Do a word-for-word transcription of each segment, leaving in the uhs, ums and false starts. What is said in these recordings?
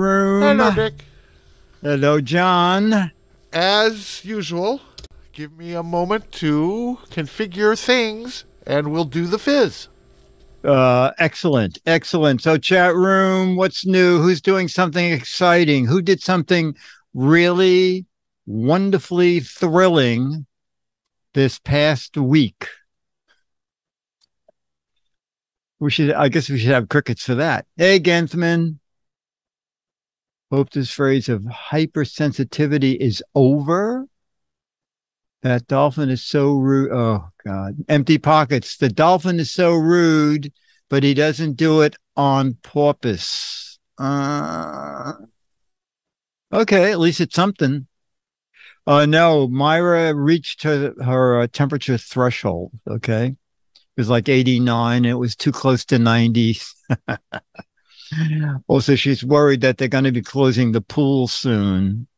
room. Hello, Dick. Hello, John. As usual, give me a moment to configure things, and we'll do the fizz. Uh, excellent, excellent. So, chat room, what's new? Who's doing something exciting? Who did something really wonderfully thrilling this past week? We should, I guess, we should have crickets for that. Hey, Genthman. Hope this phrase of hypersensitivity is over. That dolphin is so rude. Oh, God. Empty pockets. The dolphin is so rude, but he doesn't do it on porpoise. Uh, okay, at least it's something. Uh, no, Myra reached her, her uh, temperature threshold, okay? It was like eighty-nine. It was too close to ninety. Also, she's worried that they're going to be closing the pool soon.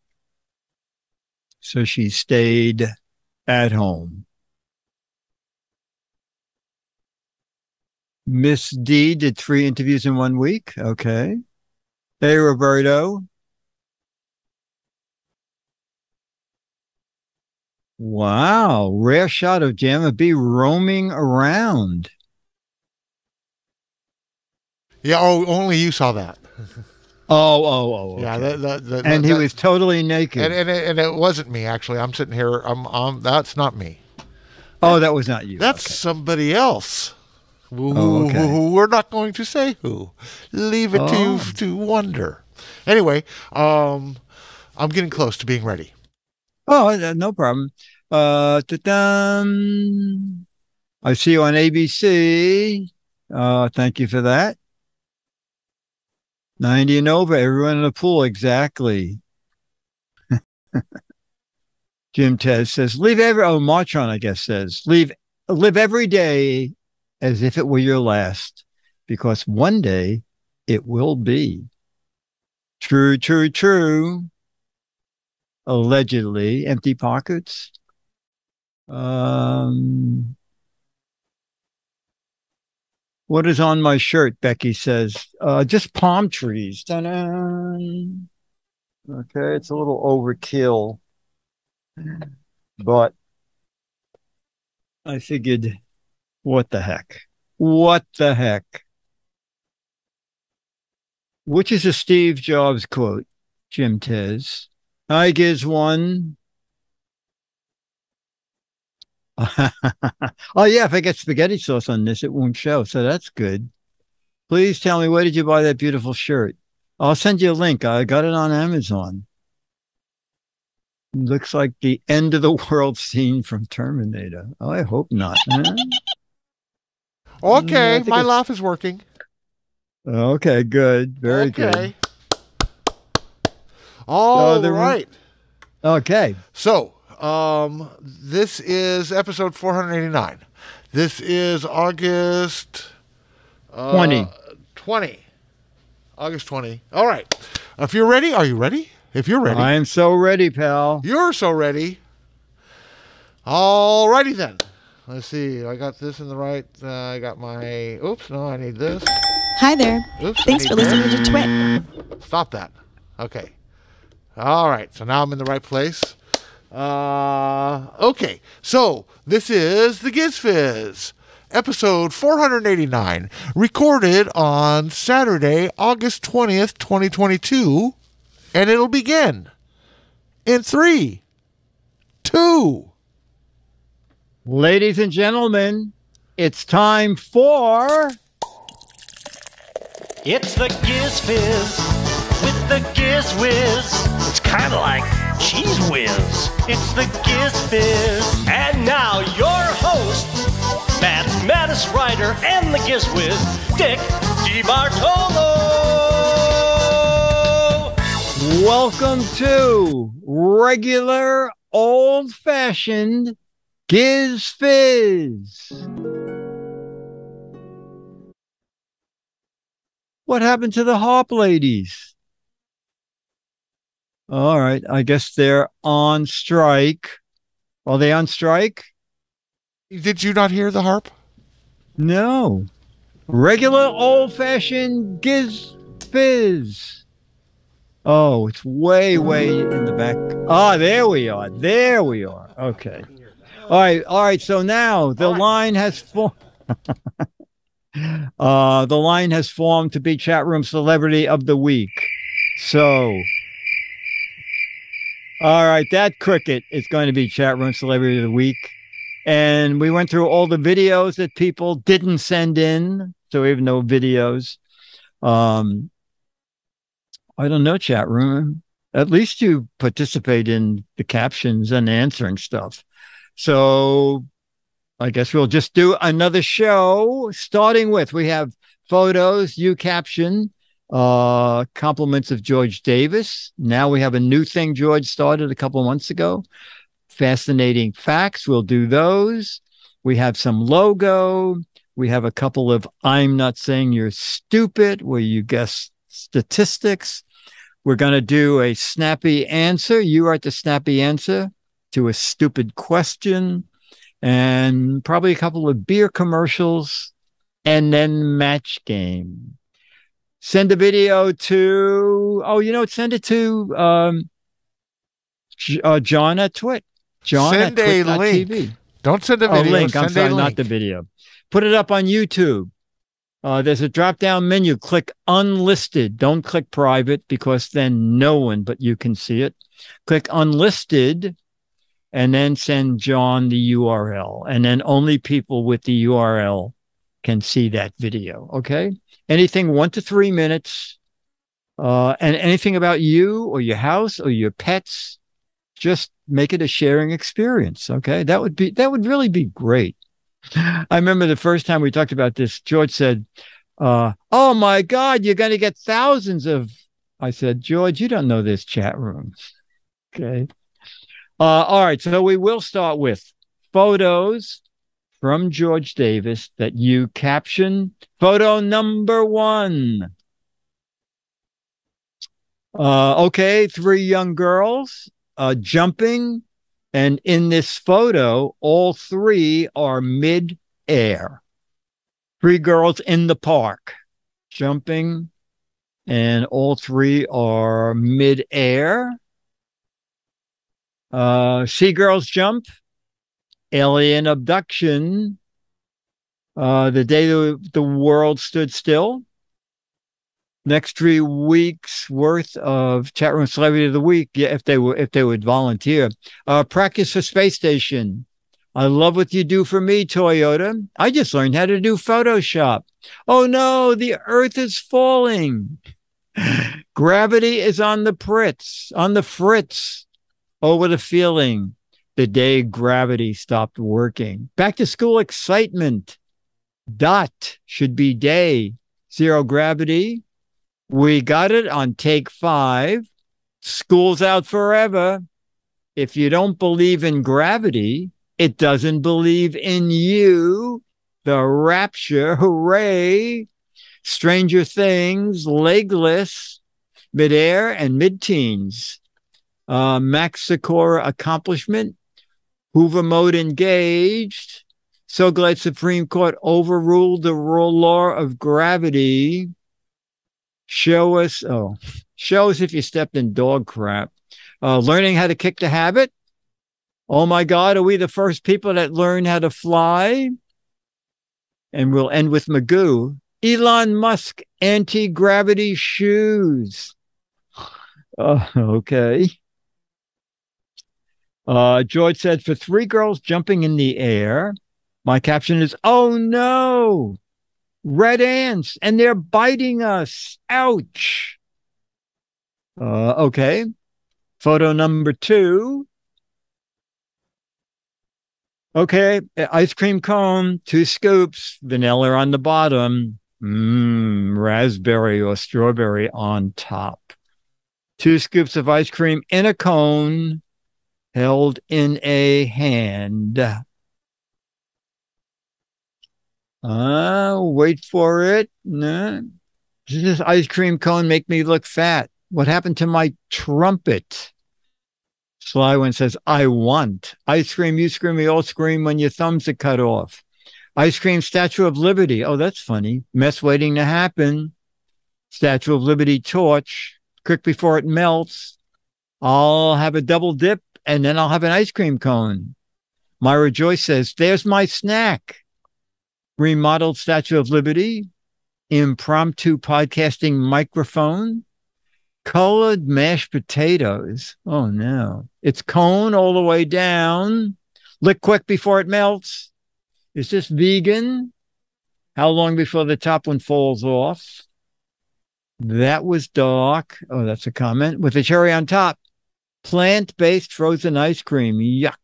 So she stayed at home. Miss D did three interviews in one week. Okay. Hey, Roberto. Wow. Rare shot of Jammer B roaming around. Yeah, oh, only you saw that. Oh, oh, oh. Okay. Yeah, the, the, the, and the, he that, was totally naked. And, and, it, and it wasn't me, actually. I'm sitting here. I'm, I'm, that's not me. Oh, that was not you. That's okay. Somebody else. Who, oh, okay. who, who, we're not going to say who. Leave it oh. to to wonder. Anyway, um, I'm getting close to being ready. Oh, no problem. Uh, ta-dum. I see you on A B C. Uh, thank you for that. ninety and over, everyone in the pool, exactly. Jim Tez says, leave every, oh, Marchon, I guess, says, leave, live every day as if it were your last, because one day it will be. True, true, true. Allegedly, empty pockets. Um... What is on my shirt, Becky says? Uh, just palm trees. Ta-da. Okay, it's a little overkill. But I figured, what the heck? What the heck? Which is a Steve Jobs quote, Jim Tez. I gives one. Oh, yeah, if I get spaghetti sauce on this, it won't show, so that's good. Please tell me, where did you buy that beautiful shirt? I'll send you a link. I got it on Amazon. Looks like the end of the world scene from Terminator. Oh, I hope not. Huh? Okay, mm, my it's... laugh is working. Okay, good. Very okay. good. All so right. One... Okay. So... Um, this is episode four hundred eighty-nine. This is August uh, twenty. twenty. August twentieth. All right. If you're ready, are you ready? If you're ready. I am so ready, pal. You're so ready. All righty then. Let's see. I got this in the right. Uh, I got my, oops, no, I need this. Hi there. Oops, thanks for listening to Twit. Stop that. Okay. All right. So now I'm in the right place. Uh, okay, so this is the Gizwiz, episode four hundred eighty-nine, recorded on Saturday, August twentieth, twenty twenty-two, and it'll begin in three, two. Ladies and gentlemen, it's time for... It's the Gizwiz with the Gizwiz. It's kind of like... Cheese Whiz. It's the Gizwiz. And now your host, Matt's Mattis Ryder and the Gizwiz, Dick DeBartolo. Welcome to regular old-fashioned Gizwiz. What happened to the harp ladies? All right. I guess they're on strike. Are they on strike? Did you not hear the harp? No. Regular old-fashioned Gizwiz. Oh, it's way, way in the back. Ah, oh, there we are. There we are. Okay. All right. All right. So now the line has formed. uh, the line has formed to be chat room celebrity of the week. So. All right. That cricket is going to be chat room celebrity of the week. And we went through all the videos that people didn't send in. So we have no videos. Um, I don't know, chat room. At least you participate in the captions and answering stuff. So I guess we'll just do another show, starting with, we have photos, you caption, uh, compliments of George Davis. Now we have a new thing George started a couple of months ago. Fascinating facts. We'll do those. We have some logo. We have a couple of I'm not saying you're stupid, where you guess statistics. We're going to do a snappy answer. You write the snappy answer to a stupid question, and probably a couple of beer commercials, and then match game. Send a video to, oh, you know, send it to um, uh, John at Twit. John send at a link. T V. Don't send a video. Oh, link. Send I'm sorry, a link. Not the video. Put it up on YouTube. Uh, there's a drop-down menu. Click unlisted. Don't click private, because then no one but you can see it. Click unlisted, and then send John the U R L. And then only people with the U R L can see that video, okay? Anything one to three minutes, uh, and anything about you or your house or your pets, just make it a sharing experience, okay? That would be, that would really be great. I remember the first time we talked about this, George said, uh, oh, my God, you're going to get thousands of... I said, George, you don't know this chat room. Okay. Uh, all right. So we will start with photos from George Davis that you caption. Photo number one. Uh, okay. Three young girls uh, jumping. And in this photo, all three are mid-air. Three girls in the park jumping, and all three are mid-air. Uh, sea girls jump, alien abduction, uh, the day the, the world stood still. Next three weeks worth of chat room celebrity of the week, yeah, if they were, if they would volunteer. Uh, practice for space station. I love what you do for me, Toyota. I just learned how to do Photoshop. Oh no, the Earth is falling. Gravity is on the pritz, on the fritz. Oh, what a feeling! The day gravity stopped working. Back to school excitement. Dot should be day. Zero gravity. We got it on take five. School's out forever. If you don't believe in gravity, it doesn't believe in you. The rapture, hooray. Stranger Things, legless, midair and mid-teens. Uh, Max Sikora accomplishment. Hoover mode engaged. So glad Supreme Court overruled the law of gravity. Show us, oh, show us if you stepped in dog crap. Uh, learning how to kick the habit. Oh my God, are we the first people that learn how to fly? And we'll end with Magoo. Elon Musk anti-gravity shoes. Uh, okay. Uh, George said, for three girls jumping in the air, my caption is, oh no. Red ants, and they're biting us. Ouch. Uh, okay. Photo number two. Okay. Ice cream cone, two scoops, vanilla on the bottom, mmm, raspberry or strawberry on top. Two scoops of ice cream in a cone held in a hand. Uh, wait for it. Nah. Does this ice cream cone make me look fat? What happened to my trumpet? Slywin says, I want ice cream. You scream, we all scream when your thumbs are cut off. Ice cream, Statue of Liberty. Oh, that's funny. Mess waiting to happen. Statue of Liberty torch. quick before it melts. I'll have a double dip, and then I'll have an ice cream cone. Myra Joyce says, there's my snack. Remodeled Statue of Liberty. Impromptu podcasting microphone. Colored mashed potatoes. Oh, no. It's cone all the way down. Lick quick before it melts. Is this vegan? How long before the top one falls off? That was dark. Oh, that's a comment. With a cherry on top. Plant-based frozen ice cream. Yuck.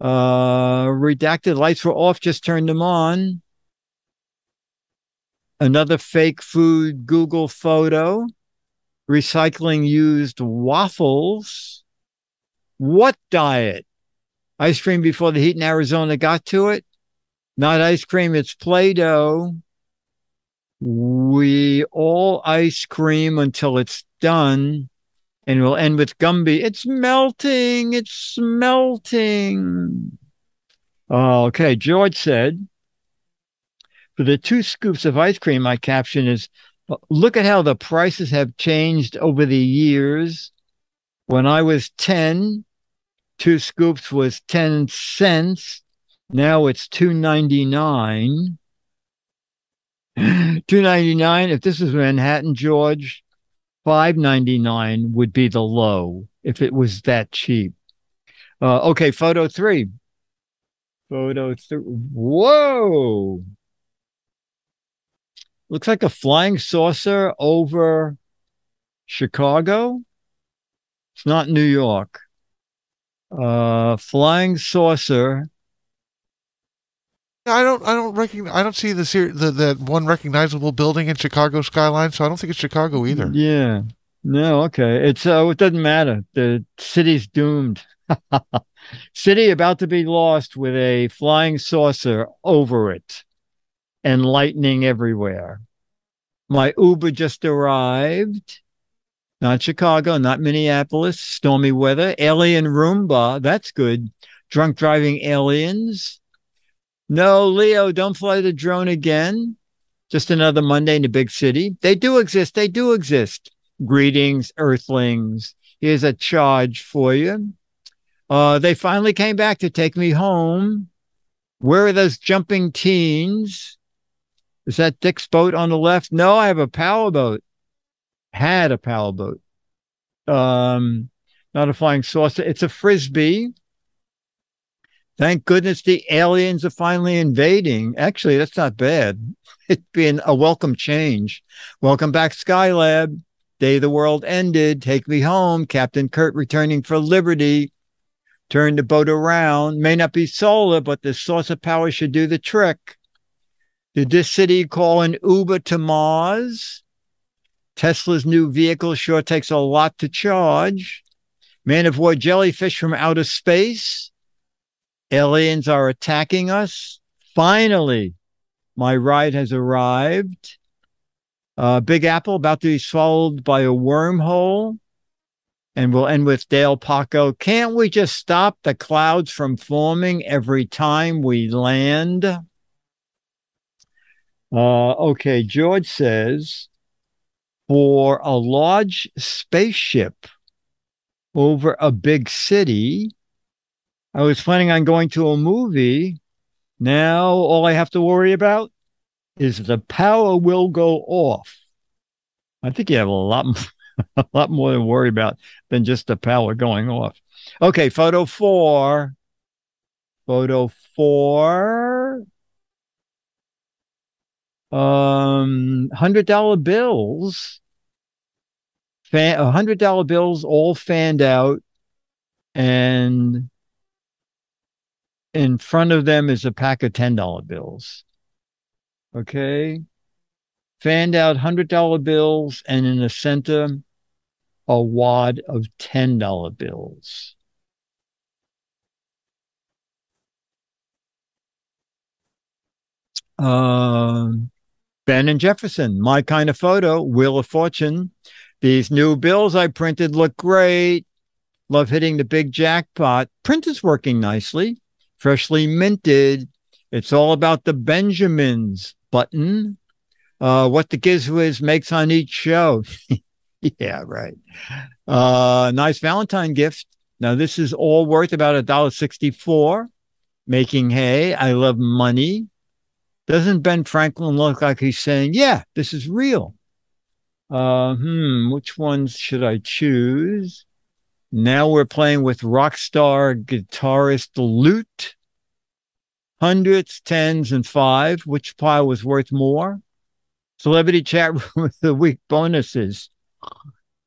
Uh, redacted lights were off. Just turned them on. Another fake food Google photo. Recycling used waffles. What diet? Ice cream before the heat in Arizona got to it. Not ice cream. It's Play-Doh. We all ice cream until it's done. And we'll end with Gumby. It's melting. It's melting. Okay. George said, for the two scoops of ice cream, my caption is, look at how the prices have changed over the years. When I was ten, two scoops was ten cents. Now it's two ninety-nine. two ninety-nine. If this was Manhattan, George, five ninety-nine would be the low if it was that cheap. Uh, okay, photo three. Photo three. Whoa. Looks like a flying saucer over Chicago. It's not New York. Uh, flying saucer. I don't. I don't recognize. I don't see the the that one recognizable building in Chicago skyline. So I don't think it's Chicago either. Yeah. No. Okay. It's. Uh, it doesn't matter. The city's doomed. City about to be lost with a flying saucer over it, and lightning everywhere. My Uber just arrived. Not Chicago. Not Minneapolis. Stormy weather. Alien Roomba. That's good. Drunk driving aliens. No, Leo, don't fly the drone again. Just another Monday in the big city. They do exist. They do exist. Greetings, Earthlings. Here's a charge for you. Uh, they finally came back to take me home. Where are those jumping teens? Is that Dick's boat on the left? No, I have a powerboat. Had a powerboat. Um, not a flying saucer. It's a Frisbee. Thank goodness the aliens are finally invading. Actually, that's not bad. It's been a welcome change. Welcome back, Skylab. Day the world ended. Take me home. Captain Kurt returning for liberty. Turn the boat around. May not be solar, but the source of power should do the trick. Did this city call an Uber to Mars? Tesla's new vehicle sure takes a lot to charge. Man of war jellyfish from outer space. Aliens are attacking us. Finally, my ride has arrived. Uh, Big Apple about to be swallowed by a wormhole. And we'll end with Dale Paco. Can't we just stop the clouds from forming every time we land? Uh, okay, George says, for a large spaceship over a big city, I was planning on going to a movie. Now all I have to worry about is the power will go off. I think you have a lot, a lot more to worry about than just the power going off. Okay, photo four. Photo four. Um, one hundred dollar bills. Fan, one hundred dollar bills all fanned out, and in front of them is a pack of ten dollar bills. Okay. Fanned out one hundred dollar bills, and in the center, a wad of ten dollar bills. Uh, Ben and Jefferson, my kind of photo, Wheel of Fortune. These new bills I printed look great. Love hitting the big jackpot. Print is working nicely. Freshly minted. It's all about the Benjamins button. Uh, what the Gizwiz makes on each show. Yeah, right. Uh, nice Valentine gift. Now, this is all worth about a dollar sixty-four. Making hay. I love money. Doesn't Ben Franklin look like he's saying, yeah, this is real? Uh, hmm, which ones should I choose? Now we're playing with rock star guitarist Lute. Hundreds, tens, and five. Which pile was worth more? Celebrity chat room of the week bonuses.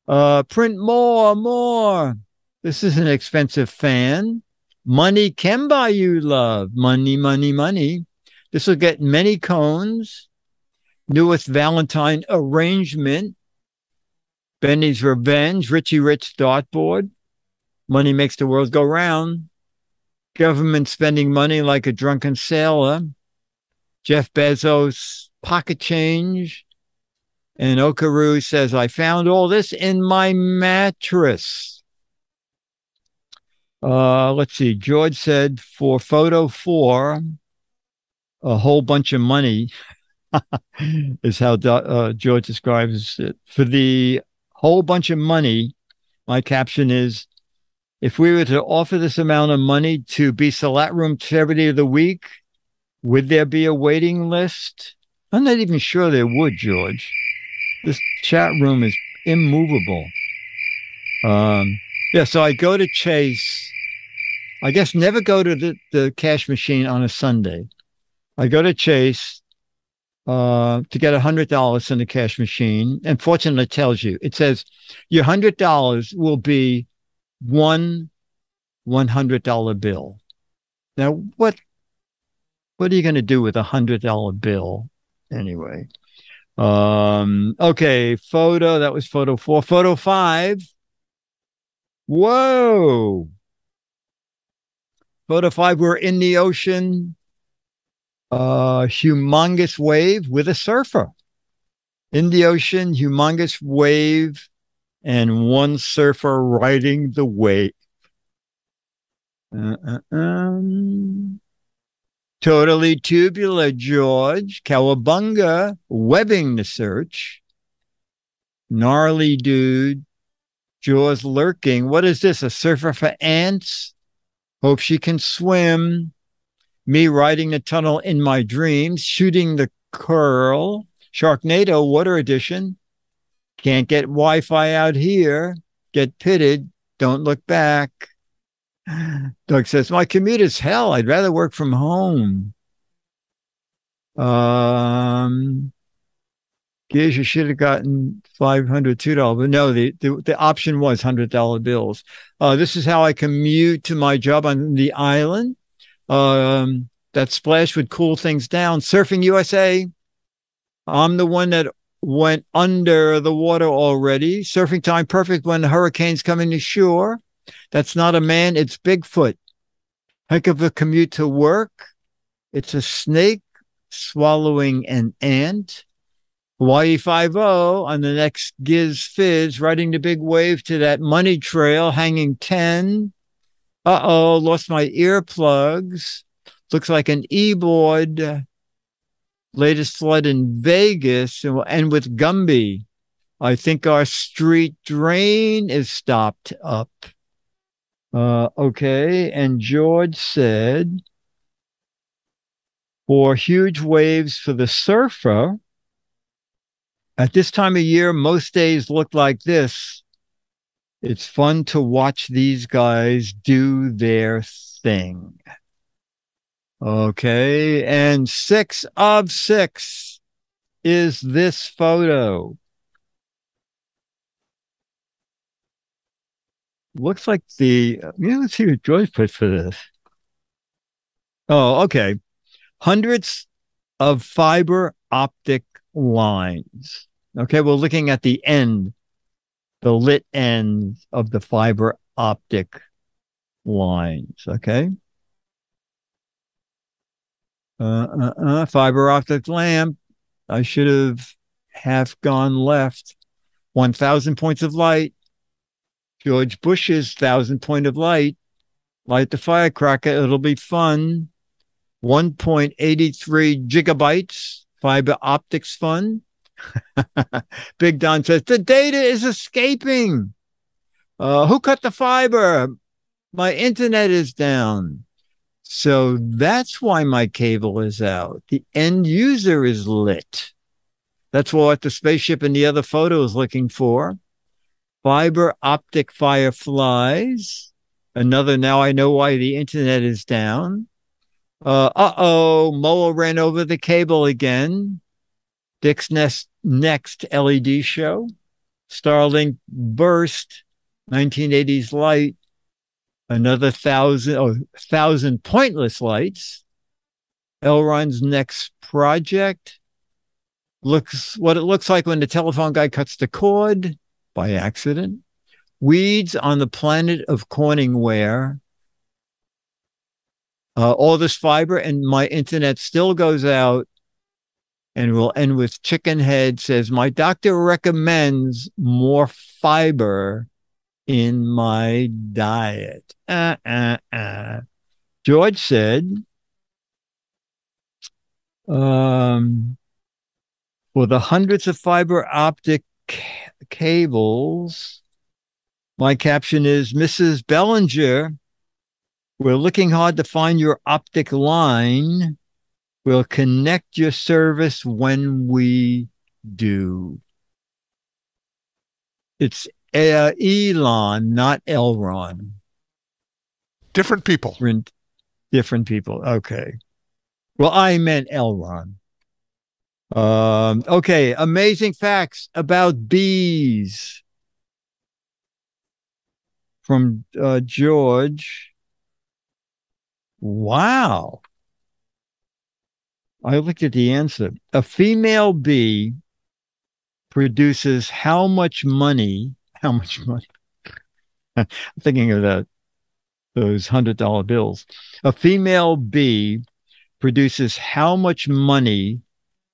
Uh, print more, more. This is an expensive fan. Money can buy you love. Money, money, money. This will get many cones. Newest Valentine arrangement. Benny's Revenge. Richie Rich dartboard. Money makes the world go round. Government spending money like a drunken sailor. Jeff Bezos pocket change. And Okaru says, I found all this in my mattress. Uh, let's see. George said for photo four, a whole bunch of money is how uh, George describes it. For the whole bunch of money, my caption is, if we were to offer this amount of money to be Salat Room Charity of the Week, would there be a waiting list? I'm not even sure there would, George. This chat room is immovable. Um, yeah, so I go to Chase. I guess never go to the, the cash machine on a Sunday. I go to Chase uh, to get one hundred dollars in the cash machine. And fortunately, it tells you. It says your one hundred dollars will be one one hundred dollar bill. Now, what what are you going to do with a one hundred dollar bill anyway? Um, okay, photo. That was photo four. Photo five. Whoa. Photo five, we're in the ocean. Uh, humongous wave with a surfer. In the ocean, humongous wave. And one surfer riding the wave. Uh, uh, um. Totally tubular, George. Cowabunga, webbing the search. Gnarly dude. Jaws lurking. What is this, a surfer for ants? Hope she can swim. Me riding the tunnel in my dreams. Shooting the curl. Sharknado, water edition. Can't get Wi-Fi out here. Get pitted. Don't look back. Doug says, my commute is hell. I'd rather work from home. Um, Giz, you should have gotten five hundred two dollars. But no, the, the, the option was one hundred dollar bills. Uh, this is how I commute to my job on the island. Um, that splash would cool things down. Surfing U S A. I'm the one that went under the water already. Surfing time perfect when the hurricane's coming to shore. That's not a man, it's Bigfoot. Heck of a commute to work. It's a snake swallowing an ant. Hawaii five oh on the next Giz Fizz, riding the big wave to that money trail, hanging ten. Uh-oh, lost my earplugs. Looks like an e-board. Latest flood in Vegas, and we'll end with Gumby. I think our street drain is stopped up. Uh, okay, and George said, for huge waves for the surfer, at this time of year, most days look like this. It's fun to watch these guys do their thing. Okay, and six of six is this photo. Looks like the, yeah, let's see what George put for this. Oh, okay. Hundreds of fiber optic lines. Okay, we're looking at the end, the lit end of the fiber optic lines. Okay. Uh, uh, uh, fiber optic lamp. I should have half gone left. one thousand points of light. George Bush's thousand point of light. Light the firecracker. It'll be fun. one point eight three gigabytes. Fiber optics fun. Big Don says, the data is escaping. Uh, who cut the fiber? My internet is down. So that's why my cable is out. The end user is lit. That's what the spaceship in the other photo is looking for. Fiber optic fireflies. Another, now I know why the internet is down. Uh, uh-oh, Moa ran over the cable again. Dick's next, next L E D show. Starlink burst, nineteen eighties light. Another thousand, oh, thousand pointless lights. Elron's next project looks what it looks like when the telephone guy cuts the cord by accident. Weeds on the planet of Corningware. Uh, all this fiber and my internet still goes out. And we'll end with Chicken Head says, my doctor recommends more fiber in my diet. Uh, uh, uh. George said, um, for the hundreds of fiber optic c- cables, my caption is, Missus Bellinger, we're looking hard to find your optic line. We'll connect your service when we do. It's uh, Elon, not Elron. Different people. Different, different people. Okay. Well, I meant Elron. Um, okay. Amazing facts about bees from uh, George. Wow. I looked at the answer. A female bee produces how much money? How much money? I'm thinking of that, those one hundred dollar bills. A female bee produces how much money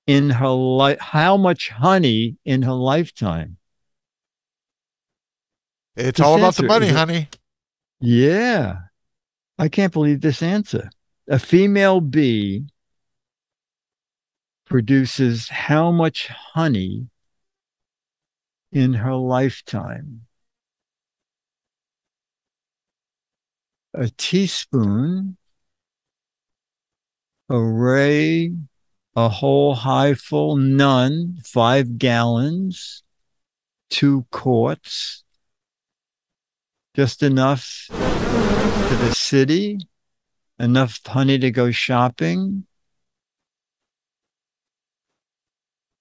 in her life? How much honey in her lifetime? It's this all about answer, the money, honey. Yeah. I can't believe this answer. A female bee produces how much honey in her lifetime? A teaspoon, a ray, a whole high full, none, five gallons, two quarts, just enough to the city, enough honey to go shopping.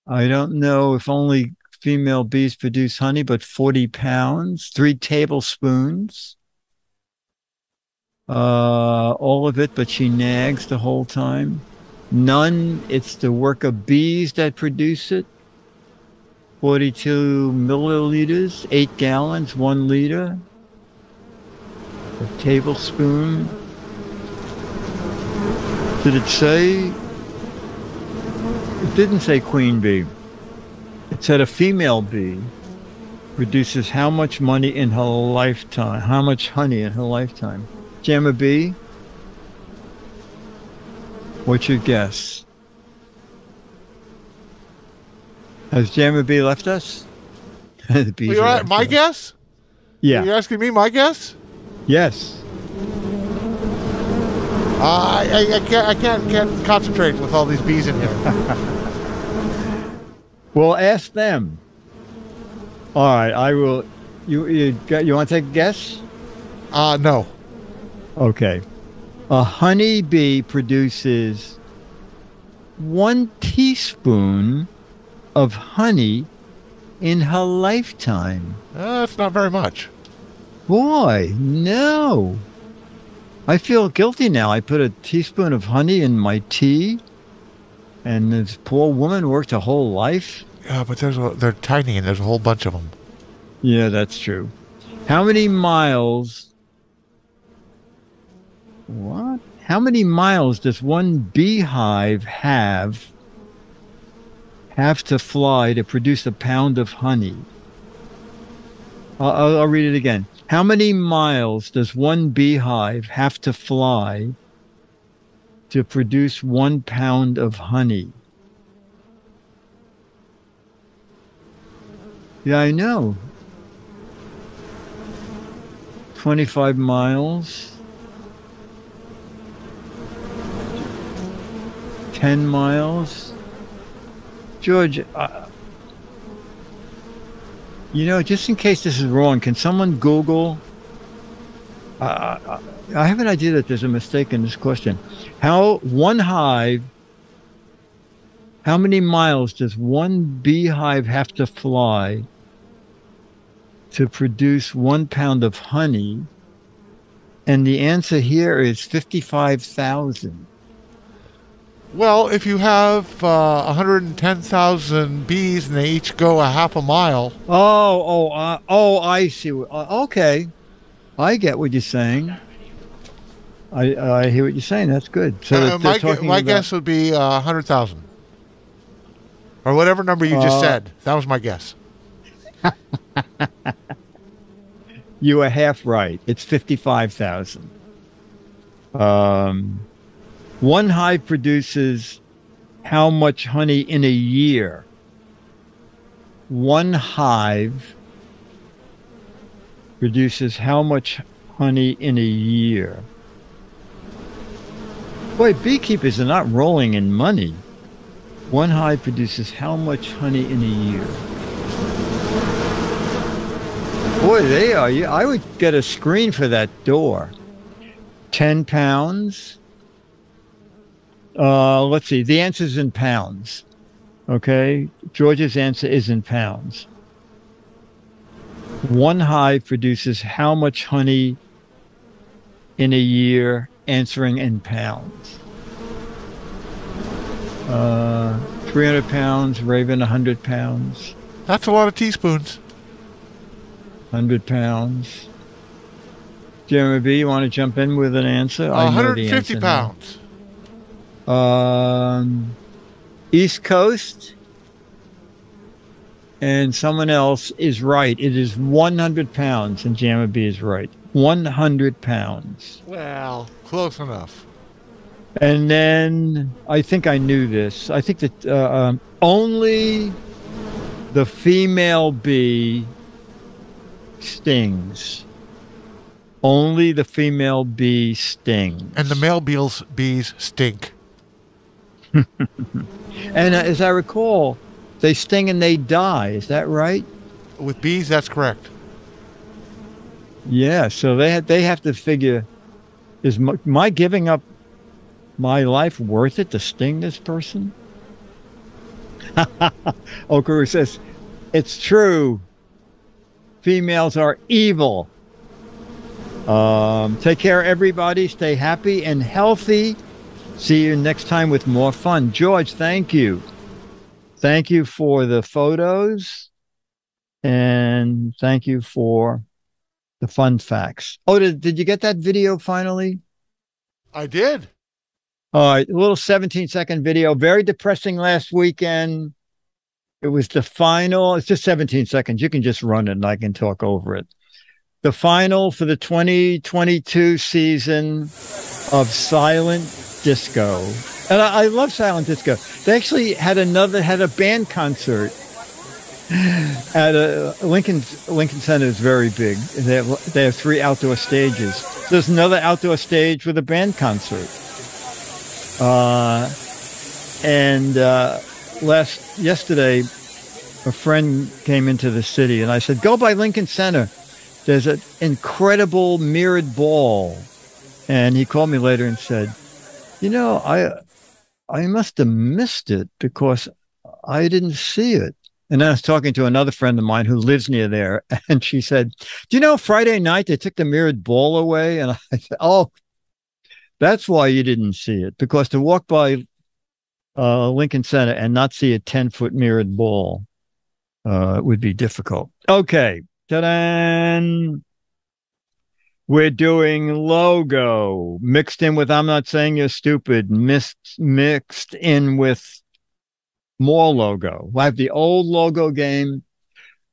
I don't know if only female bees produce honey, but forty pounds, three tablespoons, uh, all of it, but she nags the whole time. None, it's the work of bees that produce it. forty-two milliliters, eight gallons, one liter, a tablespoon. Did it say? It didn't say queen bee. It said a female bee produces how much money in her lifetime, how much honey in her lifetime. Jammer B, what's your guess? Has Jammer B left us? The bees You're at my us. guess? Yeah. You're asking me my guess? Yes. Uh, I, I can't, I can't, can't concentrate with all these bees in here. Well, ask them. All right, I will. You, you, you want to take a guess? Uh, no. Okay. A honey bee produces one teaspoon of honey in her lifetime. Uh, that's not very much. Boy, no. I feel guilty now. I put a teaspoon of honey in my tea, and this poor woman worked a whole life. Yeah, but there's a, they're tiny, and there's a whole bunch of them. Yeah, that's true. How many miles... What? How many miles does one beehive have, have to fly to produce a pound of honey? I'll, I'll, I'll read it again. How many miles does one beehive have to fly to produce one pound of honey? Yeah, I know. twenty-five miles. ten miles. George, uh, you know, just in case this is wrong, can someone Google? Uh, I have an idea that there's a mistake in this question. How one hive, how many miles does one beehive have to fly to produce one pound of honey? And the answer here is fifty-five thousand. Well, if you have uh, one hundred ten thousand bees and they each go a half a mile. Oh, oh, uh, oh, I see. Uh, okay. I get what you're saying. I, uh, I hear what you're saying. That's good. So uh, my my about, guess would be uh, one hundred thousand. Or whatever number you just uh, said. That was my guess. You were half right. It's fifty-five thousand. Um, one hive produces how much honey in a year? One hive produces how much honey in a year? Boy, beekeepers are not rolling in money. One hive produces how much honey in a year? Boy, they are. I would get a screen for that door. ten pounds. Uh, let's see. The answer is in pounds. Okay. George's answer is in pounds. One hive produces how much honey in a year? Answering in pounds. Uh, three hundred pounds. Raven, one hundred pounds. That's a lot of teaspoons. one hundred pounds. Jammer B, you want to jump in with an answer? Uh, one hundred fifty pounds. Now. Um, East Coast. And someone else is right. It is one hundred pounds, and Jammer B is right. one hundred pounds. Well, close enough. And then I think I knew this. I think that uh, um, only the female bee stings. Only the female bee stings. And the male bees, bees stink. And uh, as I recall, they sting and they die. Is that right? With bees, that's correct. Yeah, so they have, they have to figure, is my, my giving up my life worth it to sting this person? Okuru says, it's true. Females are evil. Um, take care, everybody. Stay happy and healthy. See you next time with more fun. George, thank you. Thank you for the photos, and thank you for the fun facts. Oh, did, did you get that video finally? I did. All right, a little seventeen-second video. Very depressing last weekend. It was the final. It's just seventeen seconds. You can just run it, and I can talk over it. The final for the twenty twenty-two season of Silent Disco. And I, I love Silent Disco. They actually had another, had a band concert at a, Lincoln, Lincoln Center is very big. They have, they have three outdoor stages. There's another outdoor stage with a band concert. Uh, and uh, last, yesterday, a friend came into the city and I said, go by Lincoln Center. There's an incredible mirrored ball. And he called me later and said, you know, I... I must have missed it because I didn't see it. And I was talking to another friend of mine who lives near there, and she said, do you know Friday night they took the mirrored ball away? And I said, oh, that's why you didn't see it, because to walk by uh, Lincoln Center and not see a ten-foot mirrored ball uh, would be difficult. Okay, ta-da! We're doing logo mixed in with I'm Not Saying You're Stupid, mixed, mixed in with more logo. We'll have the old logo game.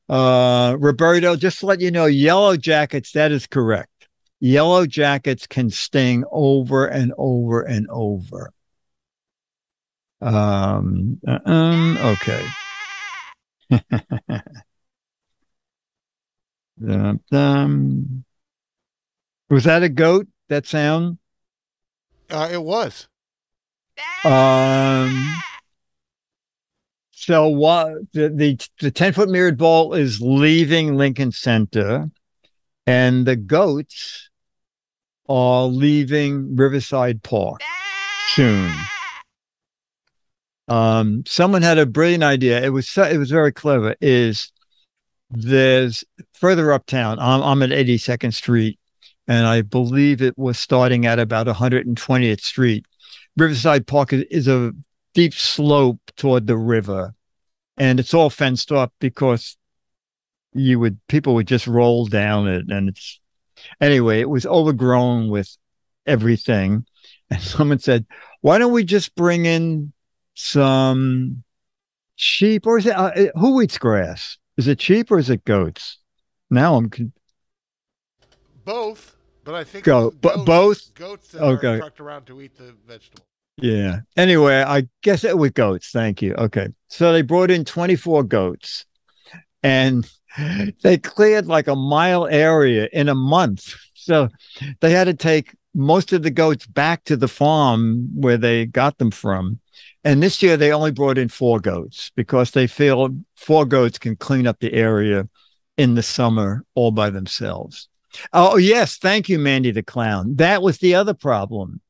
Uh, Roberto, just to let you know, Yellow Jackets, that is correct. Yellow Jackets can sting over and over and over. Um, uh-uh, okay. Dum, dum. Was that a goat? That sound? Uh, it was. Um. So what? The the, the ten foot mirrored ball is leaving Lincoln Center, and the goats are leaving Riverside Park soon. Um, someone had a brilliant idea. It was it was very clever. Is there's further uptown. I'm I'm at eighty-second Street, and I believe it was starting at about one hundred twentieth Street. Riverside Park is, is a deep slope toward the river, and it's all fenced up because you would people would just roll down it, and it's anyway. It was overgrown with everything, and someone said, "Why don't we just bring in some sheep, or is it uh, who eats grass? Is it sheep or is it goats?" Now I'm con- both, but I think Go, but goats, both goats that okay. are trucked around to eat the vegetable. Yeah. Anyway, I guess it was goats. Thank you. Okay. So they brought in twenty-four goats, and they cleared like a mile area in a month. So they had to take most of the goats back to the farm where they got them from. And this year they only brought in four goats because they feel four goats can clean up the area in the summer all by themselves. Oh, yes. Thank you, Mandy the Clown. That was the other problem.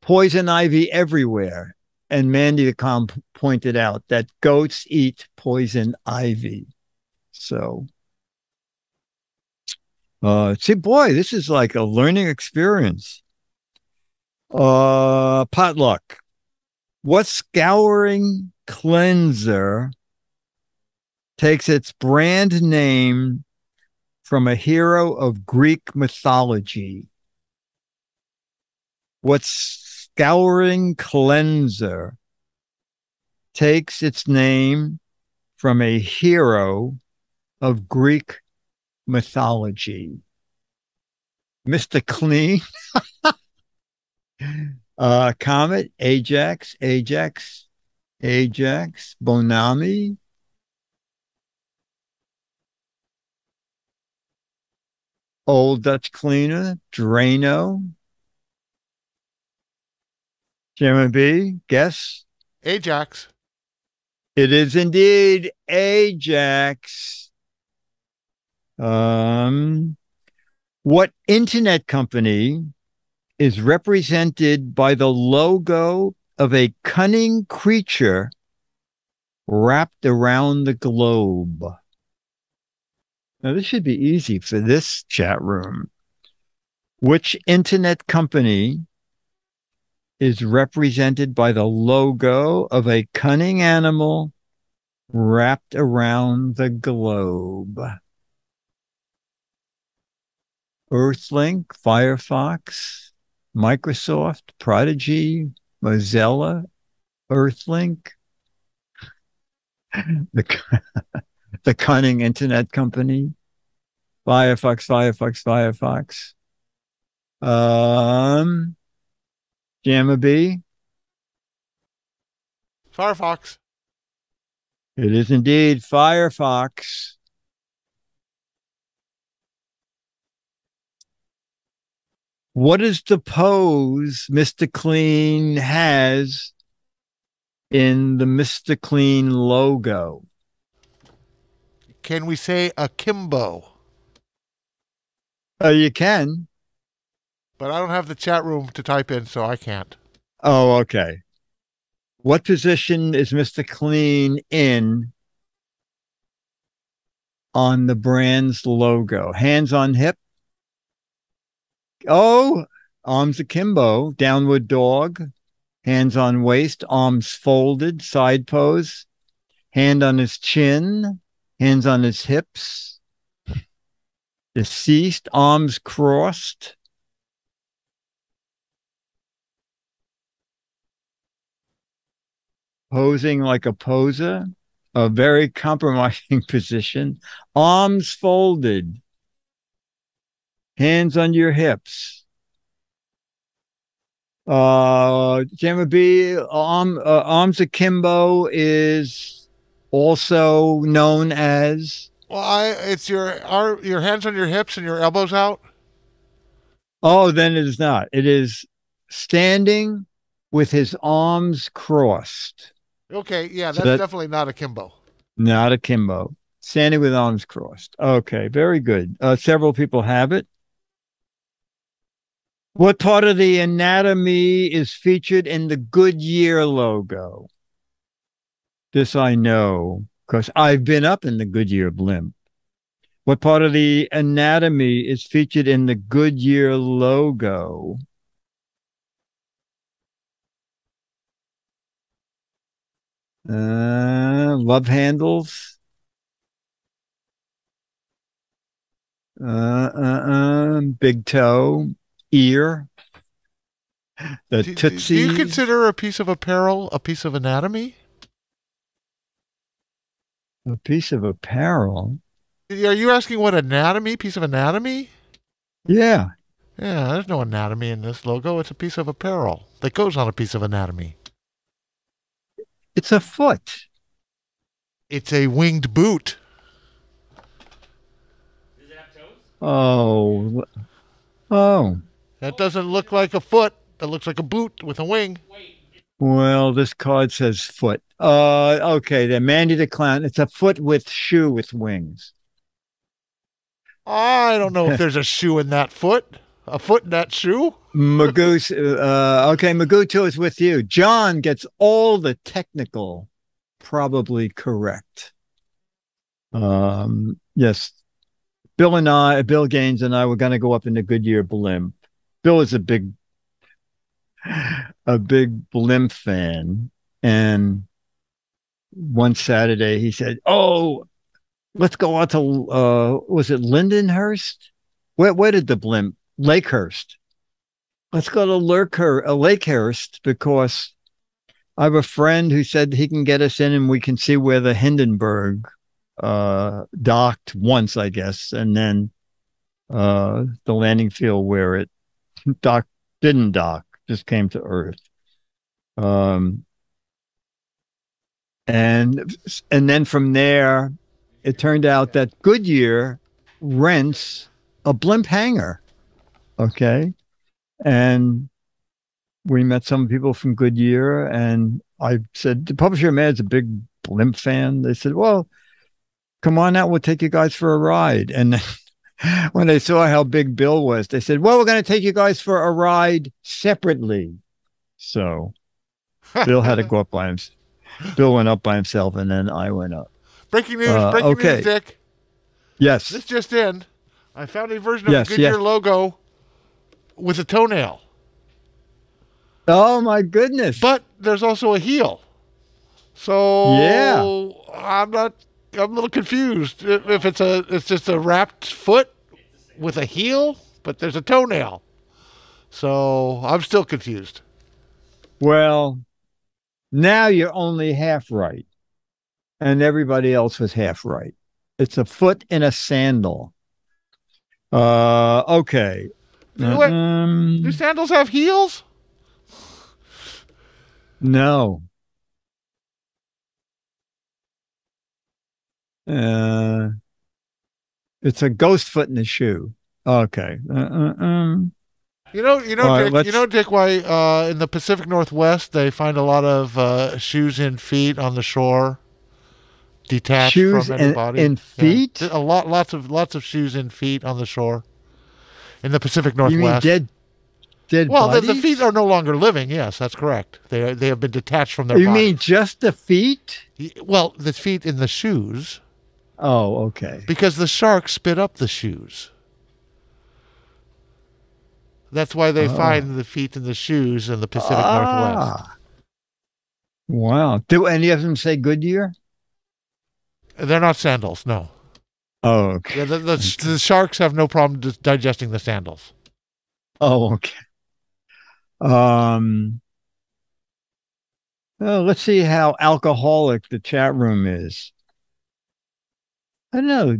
Poison ivy everywhere. And Mandy the Clown pointed out that goats eat poison ivy. So, uh, see, boy, this is like a learning experience. Uh, potluck. What scouring cleanser takes its brand name from a hero of Greek mythology? What scouring cleanser takes its name from a hero of Greek mythology? Mister Clean? Uh, Comet, Ajax, Ajax, Ajax, Bonami. Old Dutch Cleaner, Drano. Jammer B, guess? Ajax. It is indeed Ajax. Um, what internet company is represented by the logo of a cunning creature wrapped around the globe? Now, this should be easy for this chat room. Which internet company is represented by the logo of a cunning animal wrapped around the globe? Earthlink, Firefox, Microsoft, Prodigy, Mozilla, Earthlink, the, the cunning internet company, Firefox, Firefox, Firefox, um, Jammer B. Firefox. It is indeed Firefox. What is the pose Mister Clean has in the Mister Clean logo? Can we say akimbo? Oh, uh, you can. But I don't have the chat room to type in, so I can't. Oh, okay. What position is Mister Clean in on the brand's logo? Hands on hip? Oh, arms akimbo, downward dog, hands on waist, arms folded, side pose, hand on his chin, hands on his hips, deceased, arms crossed. Posing like a poser, a very compromising position, arms folded. Hands on your hips. Uh, Jammer B, arm, uh, arms akimbo is also known as Well, I it's your are your hands on your hips and your elbows out. Oh, then it is not. It is standing with his arms crossed. Okay, yeah, that's so that, definitely not akimbo. Not akimbo. Standing with arms crossed. Okay, very good. Uh, several people have it. What part of the anatomy is featured in the Goodyear logo? This I know, because I've been up in the Goodyear blimp. What part of the anatomy is featured in the Goodyear logo? Uh, love handles. Uh, uh, uh, big toe. Ear, the do, tootsie. Do you consider a piece of apparel a piece of anatomy? A piece of apparel? Are you asking what anatomy? Piece of anatomy? Yeah. Yeah, there's no anatomy in this logo. It's a piece of apparel that goes on a piece of anatomy. It's a foot. It's a winged boot. Does it have toes? Oh. Oh. That doesn't look like a foot. That looks like a boot with a wing. Well, this card says foot. Uh, okay, then Mandy the Clown. It's a foot with shoe with wings. I don't know if there's a shoe in that foot. A foot in that shoe? Magoo, uh, okay, Magoo two is with you. John gets all the technical, probably correct. Um, yes. Bill and I, Bill Gaines and I were going to go up in the Goodyear blimp. Bill is a big, a big blimp fan. And one Saturday he said, oh, let's go out to, uh, was it Lindenhurst? Where, where did the blimp? Lakehurst. Let's go to Lurker, uh, Lakehurst because I have a friend who said he can get us in and we can see where the Hindenburg uh docked once, I guess, and then uh the landing field where it docked didn't dock, just came to Earth. Um and and then from there it turned out that Goodyear rents a blimp hangar. Okay. And we met some people from Goodyear and I said the publisher man is a big blimp fan. They said, well, come on out, we'll take you guys for a ride. And when they saw how big Bill was, they said, well, we're going to take you guys for a ride separately. So Bill had to go up by himself. Bill went up by himself, and then I went up. Breaking news, uh, breaking okay. news, Dick. Yes. This just in. I found a version of yes, the Goodyear yes. logo with a toenail. Oh, my goodness. But there's also a heel. So yeah. I'm not... I'm a little confused if it's a it's just a wrapped foot with a heel, but there's a toenail. So I'm still confused. Well, now you're only half right. And everybody else was half right. It's a foot in a sandal. Uh, okay. What? Um, do sandals have heels? No. Uh, it's a ghost foot in the shoe. Okay. Uh, uh, uh. You know, you know, Dick, right, you know, Dick, why uh, in the Pacific Northwest they find a lot of uh, shoes in feet on the shore, detached shoes from everybody. In, in feet, yeah. a lot, lots of, lots of shoes in feet on the shore in the Pacific Northwest. You mean dead, dead. Well, the, the feet are no longer living. Yes, that's correct. They they have been detached from their. You bodies. Mean just the feet? Well, the feet in the shoes. Oh, okay. Because the shark spit up the shoes. That's why they oh. find the feet in the shoes in the Pacific ah. Northwest. Wow. Do any of them say Goodyear? They're not sandals, no. Oh, okay. Yeah, the, the, okay. the sharks have no problem digesting the sandals. Oh, okay. Um, well, let's see how alcoholic the chat room is. I don't know.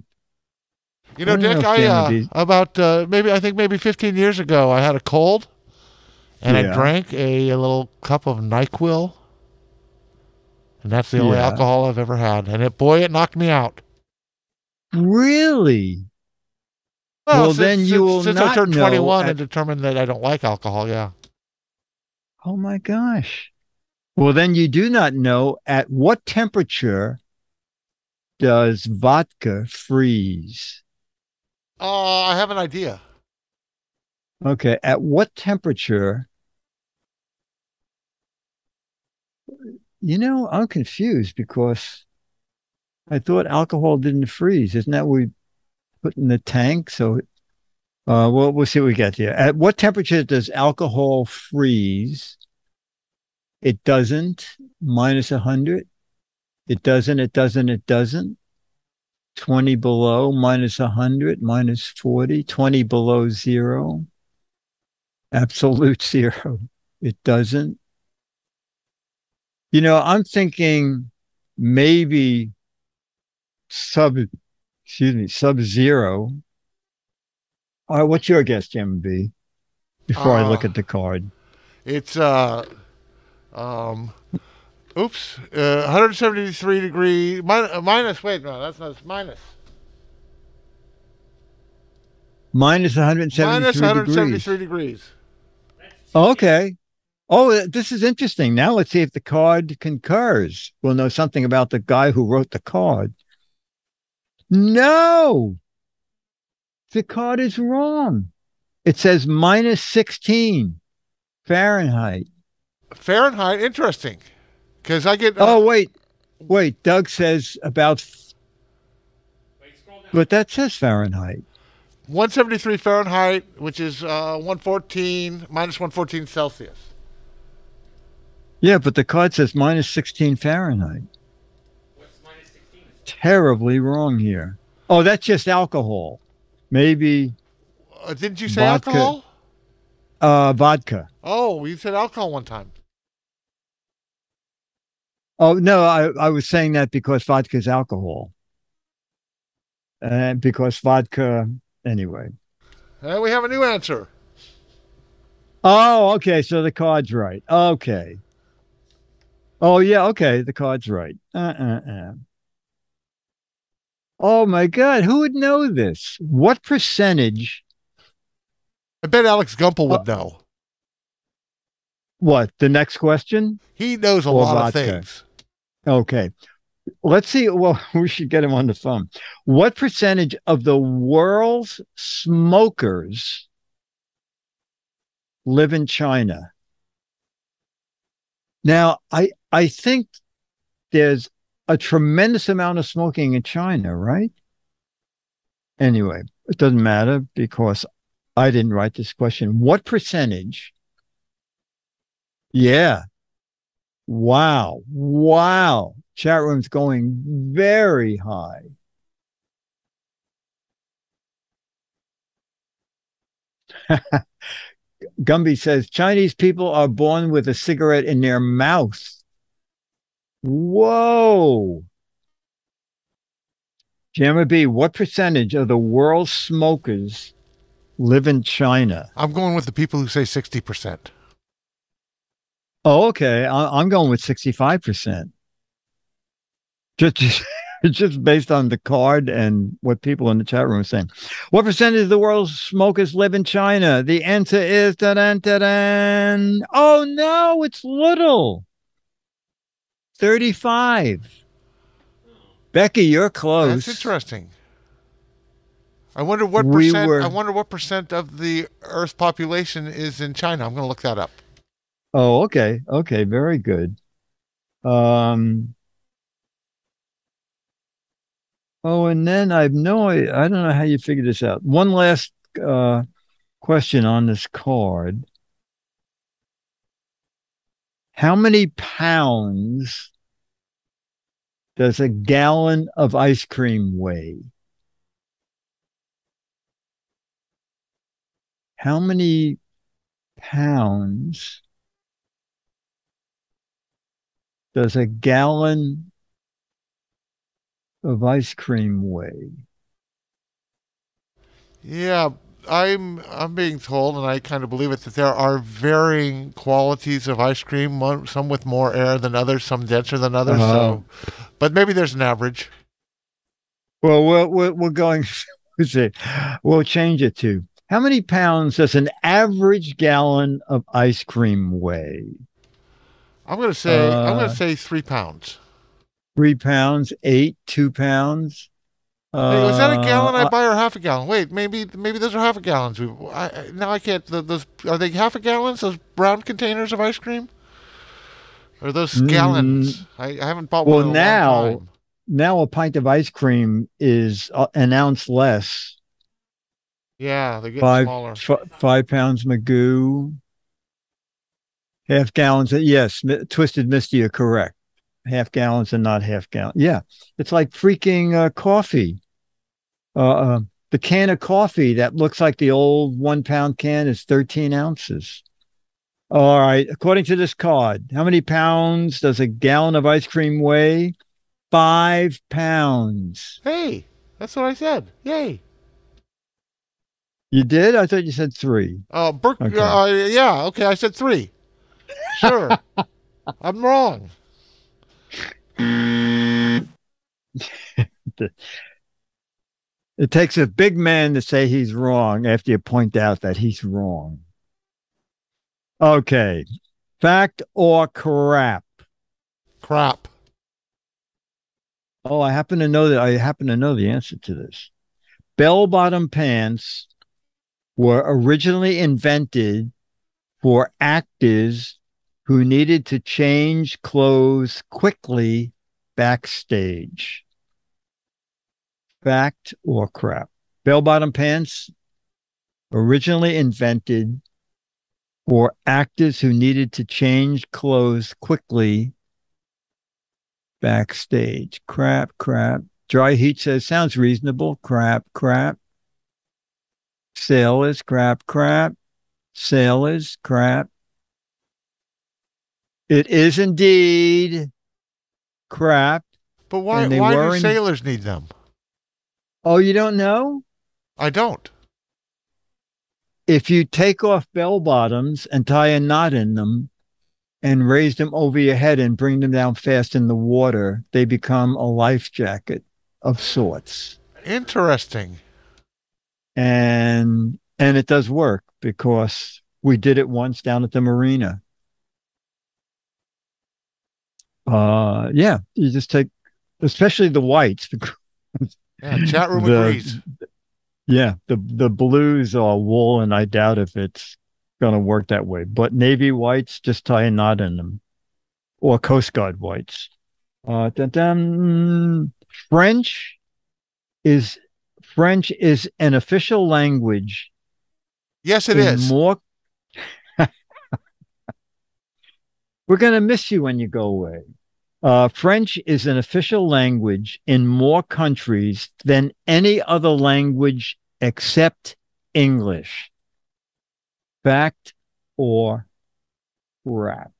You know, I Dick, know I, uh, about, uh, maybe, I think maybe fifteen years ago, I had a cold and yeah. I drank a, a little cup of NyQuil. And that's the yeah. only alcohol I've ever had. And it, boy, it knocked me out. Really? Well, well since, then you since, will since not I turned know twenty-one at... and determined that I don't like alcohol, yeah. Oh, my gosh. Well, then you do not know at what temperature does vodka freeze? Oh, uh, I have an idea. Okay. At what temperature? You know, I'm confused because I thought alcohol didn't freeze. Isn't that what we put in the tank? So, uh, well, we'll see what we got here. At what temperature does alcohol freeze? It doesn't, minus one hundred. It doesn't, it doesn't, it doesn't. twenty below, minus one hundred, minus forty. twenty below zero. Absolute zero. It doesn't. You know, I'm thinking maybe sub, excuse me, sub-zero. All right, what's your guess, Jim B, before uh, I look at the card? It's, uh, um, oops, uh, one hundred seventy-three degree, min- uh, minus, wait, no, that's not, it's minus. Minus one hundred seventy-three degrees. Minus one hundred seventy-three degrees. degrees. Okay. Oh, this is interesting. Now let's see if the card concurs. We'll know something about the guy who wrote the card. No! The card is wrong. It says minus sixteen Fahrenheit. Fahrenheit? Interesting. Because I get... Uh, oh, wait. Wait, Doug says about... Wait, scroll down. But that says Fahrenheit. one hundred seventy-three Fahrenheit, which is uh, one fourteen, minus one fourteen Celsius. Yeah, but the card says minus sixteen Fahrenheit. What's minus sixteen? Terribly wrong here. Oh, that's just alcohol. Maybe. Uh, didn't you say vodka. Alcohol? Uh, vodka. Oh, you said alcohol one time. Oh, no, I, I was saying that because vodka is alcohol. And uh, because vodka, anyway. And we have a new answer. Oh, okay. So the card's right. Okay. Oh, yeah, okay, the card's right. Uh-uh-uh. Oh, my God, who would know this? What percentage? I bet Alex Gumpel would uh, know. What, the next question? He knows a or lot vodka. Of things. Okay. Let's see. Well, we should get him on the phone. What percentage of the world's smokers live in China? Now, I I think there's a tremendous amount of smoking in China, right? Anyway, it doesn't matter because I didn't write this question. What percentage? Yeah. Wow. Wow. Chat room's going very high. Gumby says, Chinese people are born with a cigarette in their mouth. Whoa. Jammer B, what percentage of the world's smokers live in China? I'm going with the people who say sixty percent. Oh, okay. I- I'm going with sixty-five percent. Just, just based on the card and what people in the chat room are saying. What percentage of the world's smokers live in China? The answer is da-dan, da-dan. Oh, no, it's little. thirty-five. Becky, you're close. That's interesting. I wonder what we percent were... I wonder what percent of the Earth's population is in China. I'm going to look that up. Oh, okay. Okay, very good. Um Oh, and then I've no, I don't know how you figure this out. One last uh, question on this card. How many pounds does a gallon of ice cream weigh? How many pounds does a gallon of ice cream weigh? Yeah, I'm I'm being told, and I kind of believe it, that there are varying qualities of ice cream, one, some with more air than others, some denser than others. Uh-huh. So, but maybe there's an average. Well, we're, we're, we're going, we'll change it to, how many pounds does an average gallon of ice cream weigh? I'm going to say, uh, I'm going to say three pounds. Three pounds, eight, two pounds. Hey, was that a gallon I buy or half a gallon? Wait, maybe maybe those are half a gallons. We, I, now I can't. Those are they half a gallons? Those brown containers of ice cream? Or those gallons? Mm, I, I haven't bought well, one in a now, long time. Now a pint of ice cream is uh, an ounce less. Yeah, they get five, smaller. F- five pounds Magoo. Half gallons. Yes, Twisted Misty are correct. Half gallons and not half gallon. Yeah, it's like freaking uh, coffee. Uh, uh, the can of coffee that looks like the old one-pound can is thirteen ounces. All right. According to this card, how many pounds does a gallon of ice cream weigh? Five pounds. Hey, that's what I said. Yay. You did? I thought you said three. Uh, Burke, okay. Uh, yeah, okay, I said three. Sure. I'm wrong. It takes a big man to say he's wrong after you point out that he's wrong. Okay. Fact or crap? Crap. Oh, I happen to know that I happen to know the answer to this. Bell-bottom pants were originally invented for actors who needed to change clothes quickly backstage. Fact or crap? Bell-bottom pants originally invented for actors who needed to change clothes quickly backstage. Crap, crap. Dry Heat says, sounds reasonable. Crap, crap. Sailors, crap, crap. Sailors, crap. It is indeed crap. But why why do in... sailors need them? Oh, you don't know? I don't. If you take off bell bottoms and tie a knot in them and raise them over your head and bring them down fast in the water, they become a life jacket of sorts. Interesting. And and it does work because we did it once down at the marina. Uh, yeah, you just take, especially the whites. Yeah, chat room the, agrees. Yeah, the the blues are wool, and I doubt if it's going to work that way. But navy whites, just tie a knot in them, or Coast Guard whites. Uh, dun, dun. French is French is an official language. Yes, it is. More. We're going to miss you when you go away. Uh, French is an official language in more countries than any other language except English. Fact or crap?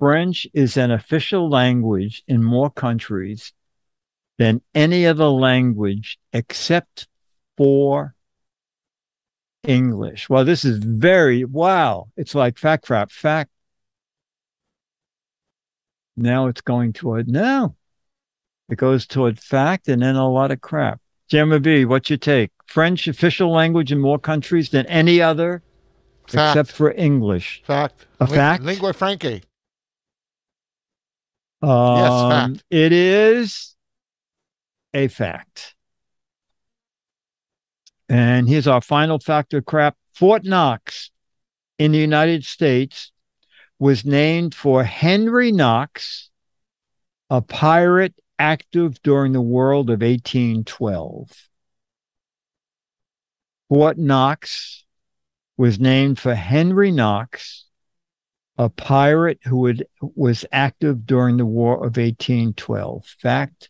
French is an official language in more countries than any other language except for English. Well, this is very, wow. It's like fact, crap, fact. Now it's going toward, no. It goes toward fact and then a lot of crap. Jammer B, what's your take? French, official language in more countries than any other fact. Except for English. Fact. A L- fact? Lingua franca. Um, yes, fact. It is a fact. And here's our final fact of crap. Fort Knox in the United States was named for Henry Knox, a pirate active during the World of eighteen twelve. Fort Knox was named for Henry Knox, a pirate who would, was active during the War of eighteen twelve. Fact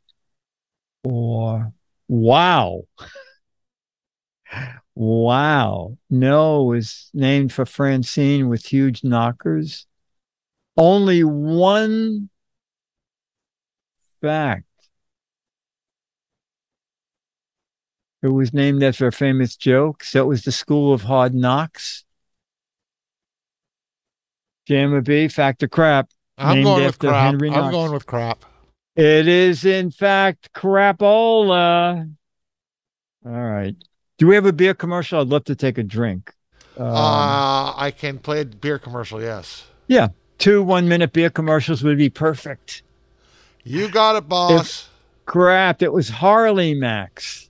or wow. Wow. No was named for Francine with huge knockers. Only one fact. It was named after a famous joke. So it was the School of Hard Knocks. Jammer B, fact or crap? I'm named going after with crap. Henry Knox. I'm going with crap. It is, in fact, crapola. All right. Do we have a beer commercial? I'd love to take a drink. Um, uh, I can play a beer commercial, yes. Yeah. Two one-minute beer commercials would be perfect. You got it, boss. If, crap, it was Harley Max.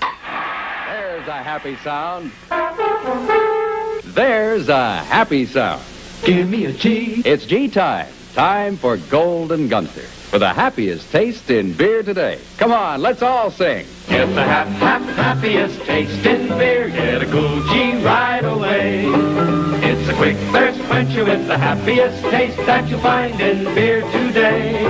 There's a happy sound. There's a happy sound. Give me a G. It's G time. Time for Golden Gunther. For the happiest taste in beer today. Come on, let's all sing. Get the hap, hap, happiest taste in beer. Get a cool G right away. It's a quick thirst quencher with the happiest taste that you'll find in beer today.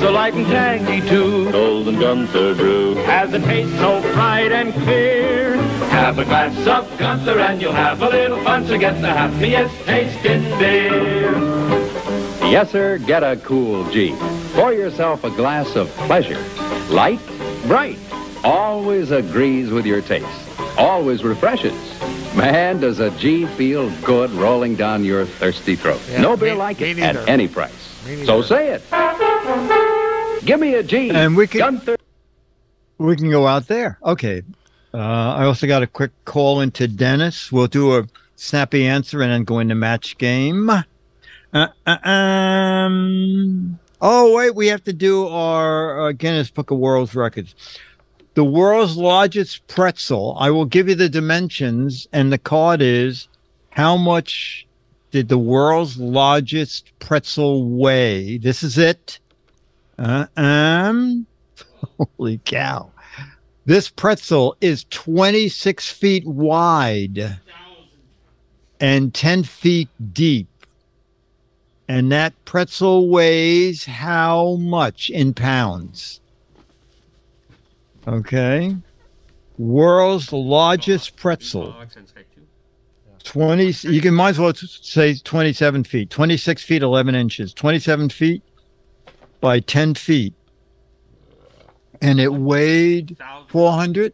So light and tangy too. Golden Gunther brew has a taste so bright and clear. Have a glass of Gunther and you'll have a little fun. So get the happiest taste in beer. Yes, sir, get a cool G. Pour yourself a glass of pleasure. Light, bright, always agrees with your taste. Always refreshes. Man, does a G feel good rolling down your thirsty throat. Yeah, no beer me, like it neither. At any price. So say it. Give me a G. And we can, Gunther. We can go out there. Okay. Uh, I also got a quick call into Dennis. We'll do a snappy answer and then go into match game. Uh, uh, um, oh, wait, we have to do our uh, Guinness Book of World Records. The world's largest pretzel. I will give you the dimensions, and the card is, how much did the world's largest pretzel weigh? This is it. Uh, um, holy cow. This pretzel is twenty-six feet wide and ten feet deep. And that pretzel weighs how much in pounds? Okay. World's largest pretzel. twenty, you can might as well say twenty-seven feet, twenty-six feet, eleven inches, twenty-seven feet by ten feet. And it weighed four hundred,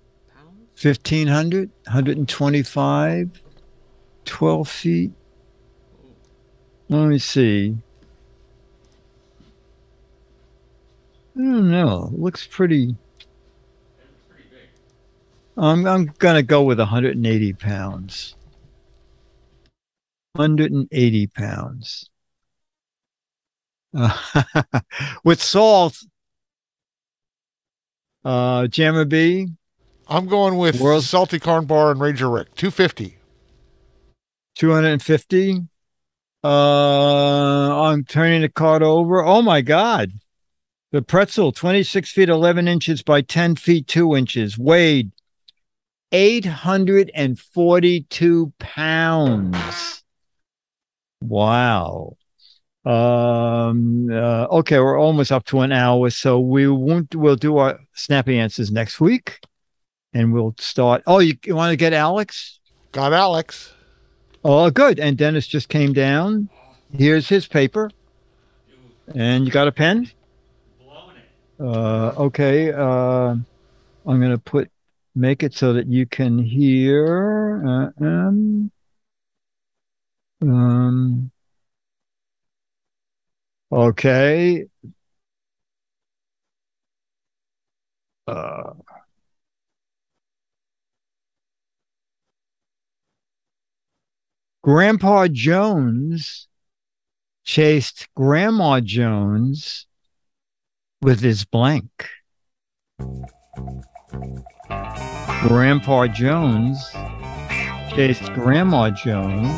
fifteen hundred, one hundred twenty-five, twelve feet. Let me see. I don't know. It looks pretty. It's pretty big. I'm, I'm going to go with one hundred eighty pounds. one hundred eighty pounds. Uh, with salt. Uh, Jammer B. I'm going with World Salty Corn Bar and Ranger Rick. two hundred fifty. two hundred fifty. Uh, I'm turning the card over. Oh my God. The pretzel, twenty-six feet, eleven inches by ten feet, two inches, weighed eight hundred forty-two pounds. Wow. Um, uh, okay. We're almost up to an hour, so we won't, we'll do our snappy answers next week and we'll start. Oh, you, you want to get Alex? Got Alex. Oh, good. And Dennis just came down. Here's his paper. And you got a pen? Uh, okay. Uh, I'm going to put, make it so that you can hear. Uh, um, um, okay. Uh, Grandpa Jones chased Grandma Jones with his blank. Grandpa Jones chased Grandma Jones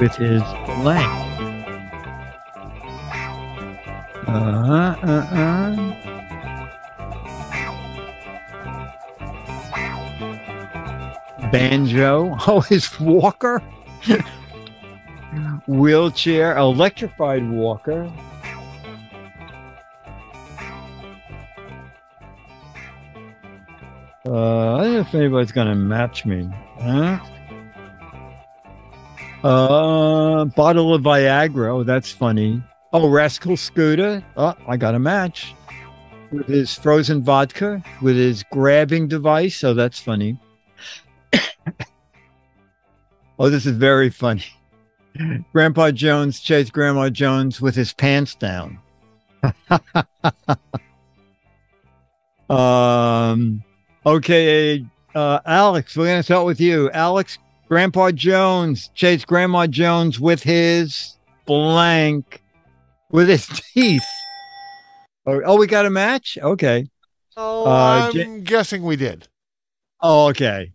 with his blank. Uh-huh, uh-uh. Banjo. Oh, his walker. Wheelchair. Electrified walker. Uh, I don't know if anybody's going to match me. Huh? Uh, bottle of Viagra. Oh, that's funny. Oh, Rascal Scooter. Oh, I got a match. With his frozen vodka. With his grabbing device. Oh, that's funny. Oh, this is very funny. Grandpa Jones chased Grandma Jones with his pants down. um, okay, uh, Alex, we're going to start with you. Alex, Grandpa Jones chased Grandma Jones with his blank, with his teeth. Oh, oh we got a match? Okay. Oh, uh, I'm J- guessing we did. Oh, okay.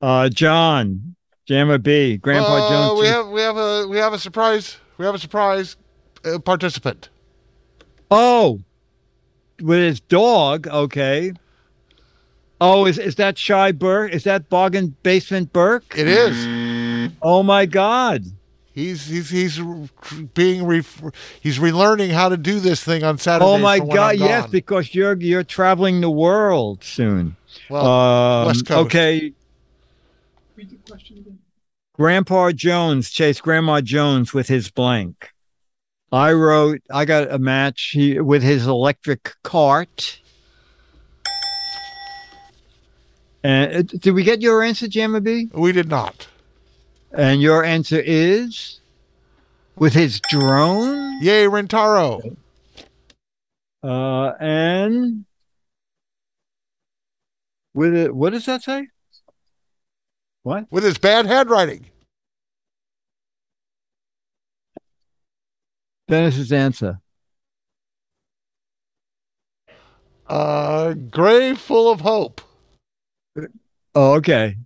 Uh, John, Jammer B, Grandpa uh, Jones. We have we have a we have a surprise. We have a surprise uh, participant. Oh, with his dog. Okay. Oh, is is that Shy Burke? Is that Bargain Basement Burke? It is. Mm. Oh my God. He's he's he's being re, he's relearning how to do this thing on Saturday. Oh my God! Yes, because you're you're traveling the world soon. Well, um, West Coast. Okay. Read the question again. Grandpa Jones chased Grandma Jones with his blank. I wrote. I got a match he, with his electric cart. And uh, did we get your answer, Jammer B? We did not. And your answer is with his drone? Yay, Rentaro. Uh, and with it, what does that say? What? With his bad handwriting. Dennis's answer. Uh, grave full of hope. Oh, okay.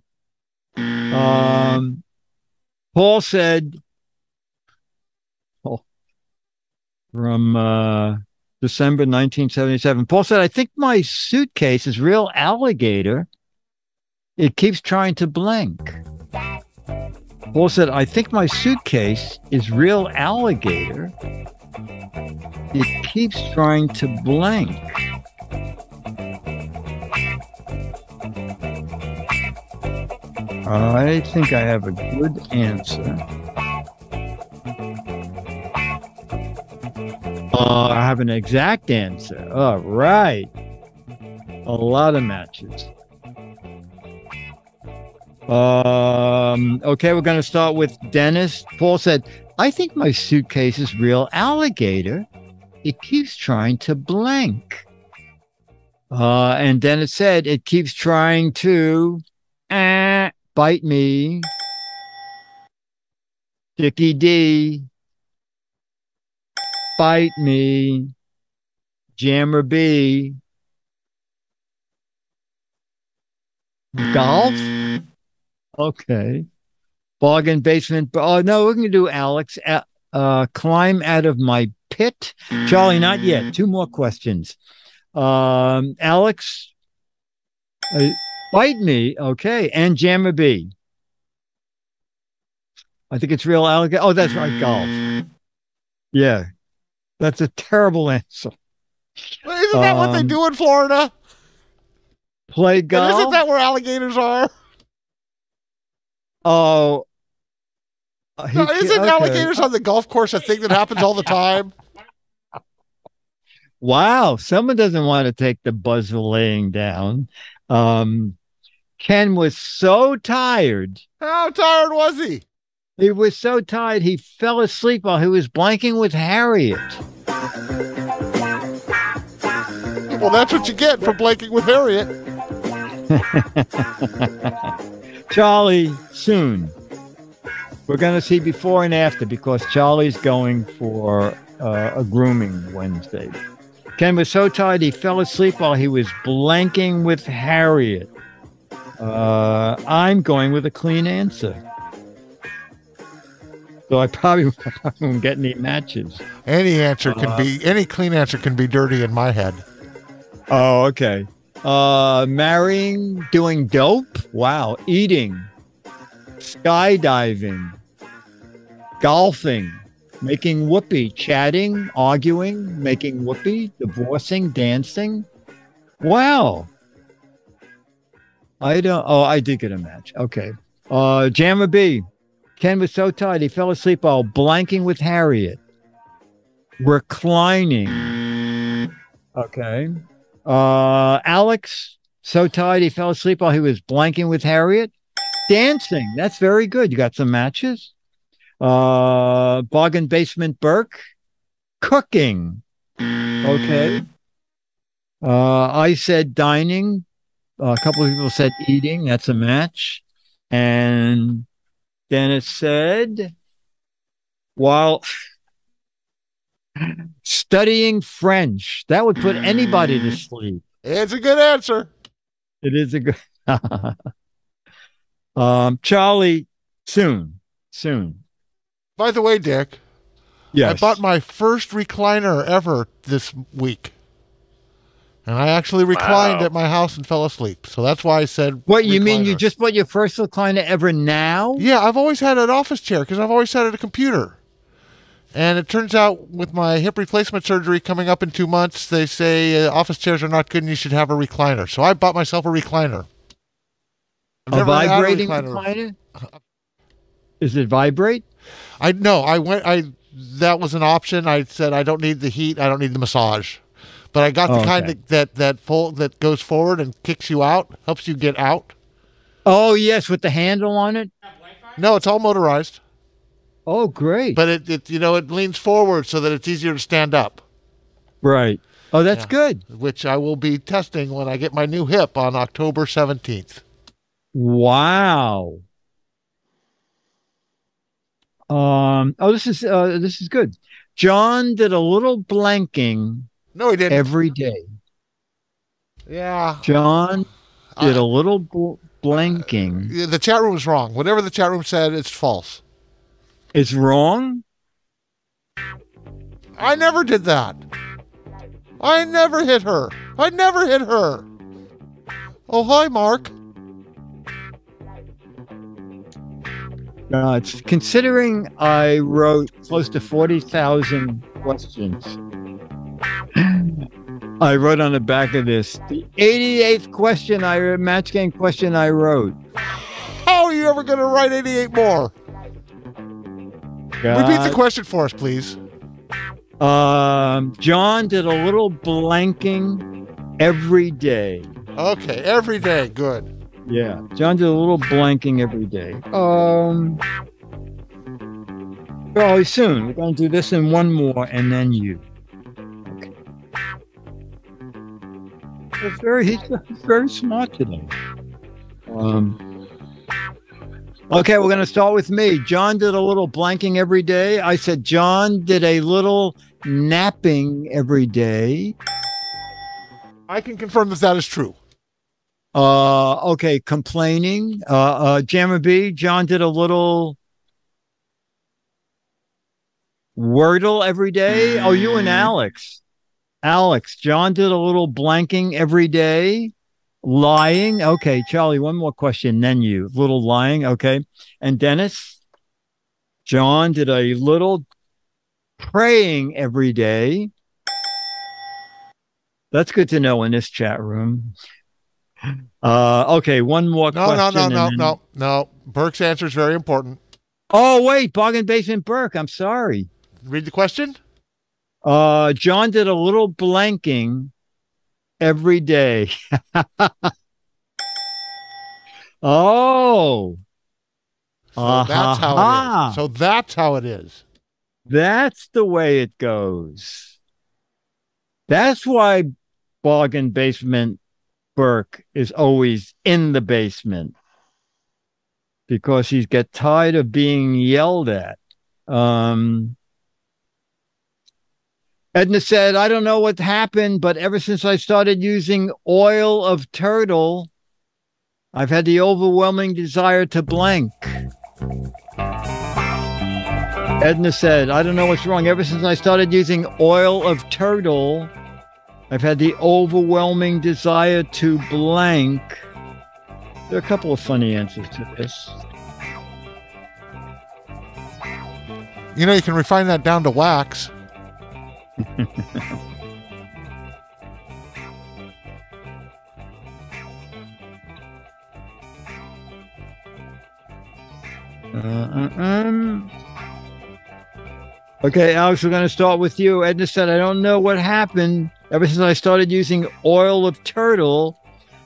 Um, Paul said, oh, from uh, December nineteen seventy-seven, Paul said, I think my suitcase is real alligator. It keeps trying to blink. Paul said, I think my suitcase is real alligator. It keeps trying to blink. I think I have a good answer. Uh, I have an exact answer. All right. A lot of matches. Um. Okay, we're going to start with Dennis. Paul said, I think my suitcase is real alligator. It keeps trying to blank. Uh, and Dennis said, it keeps trying to... Eh, bite me, Dickie D, bite me, Jammer B, golf, okay, bargain basement, oh no, we're going to do Alex, uh, uh, climb out of my pit, Charlie, not yet, two more questions, um, Alex, uh, bite me, okay, and Jammer B. I think it's real alligator. Oh, that's right, golf. Yeah, that's a terrible answer. Well, isn't that um, what they do in Florida? Play golf? And isn't that where alligators are? Oh. Uh, no, isn't okay. alligators on the golf course a thing that happens all the time? Wow, someone doesn't want to take the buzzer laying down. Um, Ken was so tired. How tired was he? He was so tired he fell asleep while he was blanking with Harriet. Well, that's what you get for blanking with Harriet. Charlie, soon. We're going to see before and after because Charlie's going for uh, a grooming Wednesday. Ken was so tired he fell asleep while he was blanking with Harriet. Uh, I'm going with a clean answer. So I probably won't get any matches. Any answer can uh, be, any clean answer can be dirty in my head. Oh, okay. Uh, marrying, doing dope. Wow. Eating, skydiving, golfing. Making whoopee, chatting, arguing, making whoopee, divorcing, dancing. Wow. I don't, oh, I did get a match. Okay. Uh, Jammer B. Ken was so tired he fell asleep while blanking with Harriet. Reclining. Okay. Uh, Alex, so tired he fell asleep while he was blanking with Harriet. Dancing. That's very good. You got some matches. uh, Bargain Basement Burke, cooking. Okay. Uh, I said dining. Uh, a couple of people said eating. That's a match. And Dennis said, while studying French, that would put anybody to sleep. It's a good answer. It is a good. um, Charlie, soon, soon. By the way, Dick, yes. I bought my first recliner ever this week. And I actually reclined wow. at my house and fell asleep. So that's why I said What, you recliner. mean you just bought your first recliner ever now? Yeah, I've always had an office chair because I've always sat at a computer. And it turns out with my hip replacement surgery coming up in two months, they say uh, office chairs are not good and you should have a recliner. So I bought myself a recliner. I've a vibrating a recliner? recliner? Does it vibrate? I No, I went, I that was an option. I said I don't need the heat. I don't need the massage. But I got the oh, kind okay. that that that, full, that goes forward and kicks you out, helps you get out. Oh yes, with the handle on it. No, it's all motorized. Oh great! But it, it you know it leans forward so that it's easier to stand up. Right. Oh, that's yeah. good. Which I will be testing when I get my new hip on October seventeenth. Wow. Um. Oh, this is uh, this is good. John did a little blanking. No, he didn't. Every day. Yeah. John did uh, a little bl blanking. Uh, the chat room is wrong. Whatever the chat room said, it's false. It's wrong? I never did that. I never hit her. I never hit her. Oh, hi, Mark. Uh, it's considering I wrote close to forty thousand questions. I wrote on the back of this the eighty-eighth question I match game question I wrote. How are you ever going to write eighty-eight more? God. Repeat the question for us, please. Um, John did a little blanking every day. Okay, every day, good. Yeah, John did a little blanking every day. Um, probably soon. We're going to do this and one more, and then you. It's very, he's very smart today. Um, okay, we're going to start with me. John did a little blanking every day. I said John did a little napping every day. I can confirm that that is true. Uh, okay, complaining. Uh, uh, Jammer B, John did a little Wordle every day. Oh, you and Alex. Alex, John did a little blanking every day. Lying. Okay, Charlie, one more question. Then you. Little lying. Okay. And Dennis, John did a little praying every day. That's good to know in this chat room. Uh, okay, one more no, question. No, no, no, then... no, no. Burke's answer is very important. Oh, wait. Bargain Basement Burke. I'm sorry. Read the question. Uh, John did a little blanking every day. oh, so uh-huh. that's how it is. So that's how it is. That's the way it goes. That's why Bargain Basement Burke is always in the basement because he's get tired of being yelled at. Um, Edna said, I don't know what happened, but ever since I started using oil of turtle, I've had the overwhelming desire to blank. Edna said, I don't know what's wrong. Ever since I started using oil of turtle, I've had the overwhelming desire to blank. There are a couple of funny answers to this. You know, you can refine that down to wax. uh, um. Okay, Alex, we're going to start with you. Edna said, I don't know what happened. Ever since I started using oil of turtle,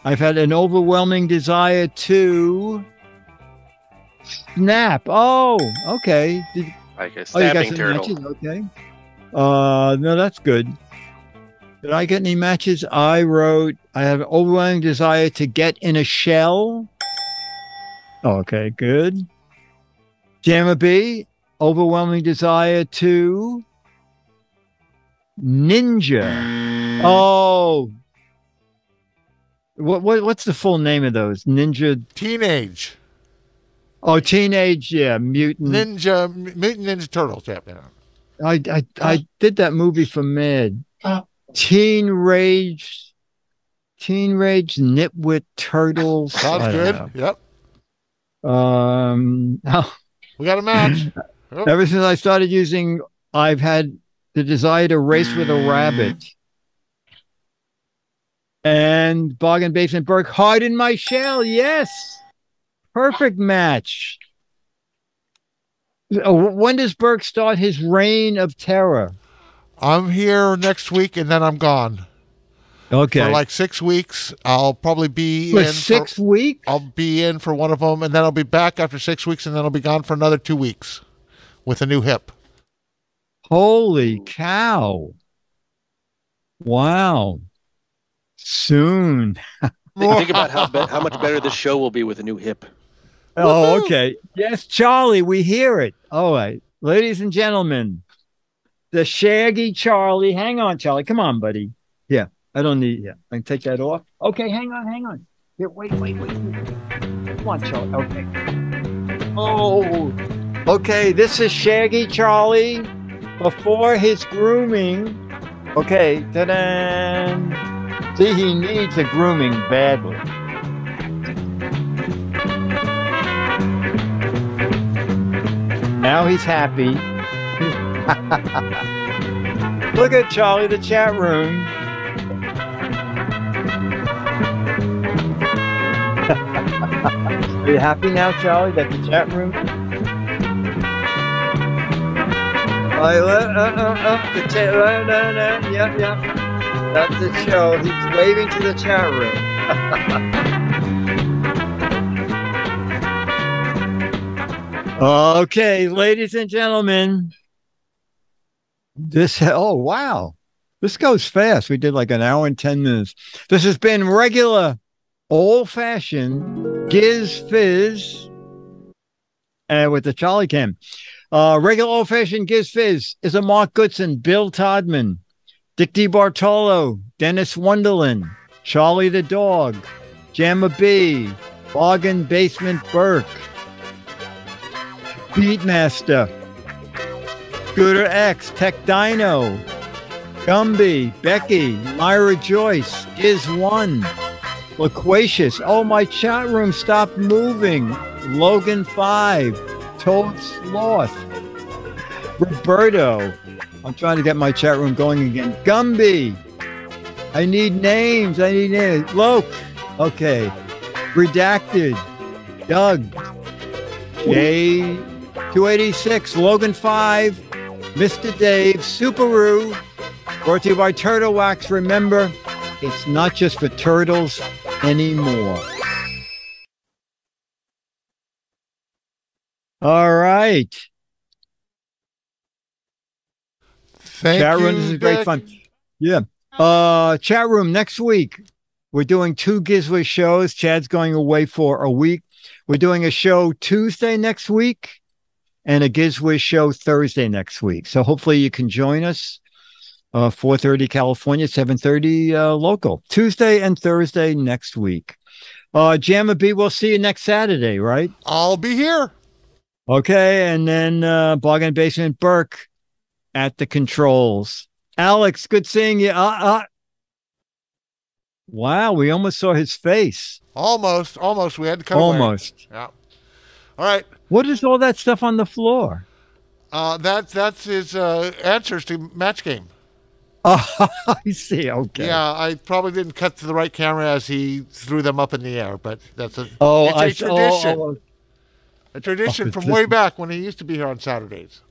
I've had an overwhelming desire to Snap. Oh, okay. Did, like a snapping oh, you got turtle. Matches? Okay. Uh, no, that's good. Did I get any matches? I wrote, I have an overwhelming desire to get in a shell. Okay, good. Jammer B, overwhelming desire to ninja. Oh. What, what what's the full name of those? Ninja Teenage. Oh, Teenage, yeah, Mutant Ninja Mutant Ninja Turtles, yeah. I I I did that movie for Mad. Teen Rage, Teen Rage, Nitwit Turtles. Sounds good. Know. Yep. Um, oh. We got a match. Oh. Ever since I started using, I've had the desire to race with a rabbit. And Bargain Basement Burke, hard in my shell. Yes. Perfect match. When does Burke start his reign of terror? I'm here next week, and then I'm gone. Okay. For like six weeks, I'll probably be for in. Six for, weeks? I'll be in for one of them, and then I'll be back after six weeks, and then I'll be gone for another two weeks with a new hip. Holy cow. Wow. Soon. think, think about how, be how much better this show will be with a new hip. Oh, okay. Yes, Charlie, we hear it. All right. Ladies and gentlemen. The shaggy Charlie. Hang on, Charlie. Come on, buddy. Yeah, I don't need. Yeah, I can take that off. Okay, hang on, hang on. Here, wait, wait, wait. Come on, Charlie. Okay. Oh, okay. This is Shaggy Charlie before his grooming. Okay, ta-da! See, he needs a grooming badly. Now he's happy. Look at Charlie, the chat room. Are you happy now, Charlie, that the chat room? I let uh, uh, uh, the chat room. Uh, uh, yeah, yeah. That's the show. He's waving to the chat room. Okay, ladies and gentlemen. This, oh, wow. This goes fast. We did like an hour and ten minutes. This has been regular, old-fashioned Gizwiz uh, with the Charlie Cam. Uh, regular, old-fashioned Gizwiz is a Mark Goodson, Bill Todman, Dick DeBartolo, Dennis Wonderland, Charlie the Dog, Jammer B, Bargain Basement Burke, Beatmaster, Scooter X, Tech Dino, Gumby, Becky, Myra Joyce, Giz One, Loquacious, oh my chat room stopped moving, Logan Five, Toad Sloth, Roberto, I'm trying to get my chat room going again, Gumby, I need names, I need names, Loke, okay, Redacted, Doug, Jay, two eighty-six, Logan Five, Mister Dave, Subaru, brought to you by Turtle Wax. Remember, it's not just for turtles anymore. All right. Thank chat room, you, this is great fun. Yeah. Uh, chat room, next week, we're doing two Gizwiz shows. Chad's going away for a week. We're doing a show Tuesday next week. And a Gizwiz show Thursday next week. So hopefully you can join us, uh, four thirty California, seven thirty uh, local. Tuesday and Thursday next week. Uh, Jammer B, we'll see you next Saturday, right? I'll be here. Okay, and then uh, Bargain Basement Burke at the controls. Alex, good seeing you. Uh, uh. Wow, we almost saw his face. Almost, almost. We had to come Almost. Away. Yeah. All right. What is all that stuff on the floor? Uh, that that's his uh, answers to Match Game. Oh, I see. Okay. Yeah, I probably didn't cut to the right camera as he threw them up in the air, but that's a oh, it's I, a tradition. Oh, oh. A tradition oh, from way back when he used to be here on Saturdays.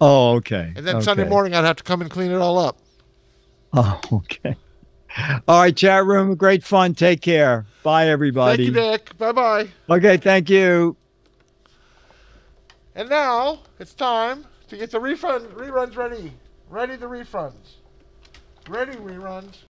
Oh, okay. And then okay. Sunday morning, I'd have to come and clean it all up. Oh, okay. All right, chat room, great fun. Take care. Bye, everybody. Thank you, Dick. Bye, bye. Okay, thank you. And now it's time to get the refund reruns ready. Ready the refunds. Ready reruns.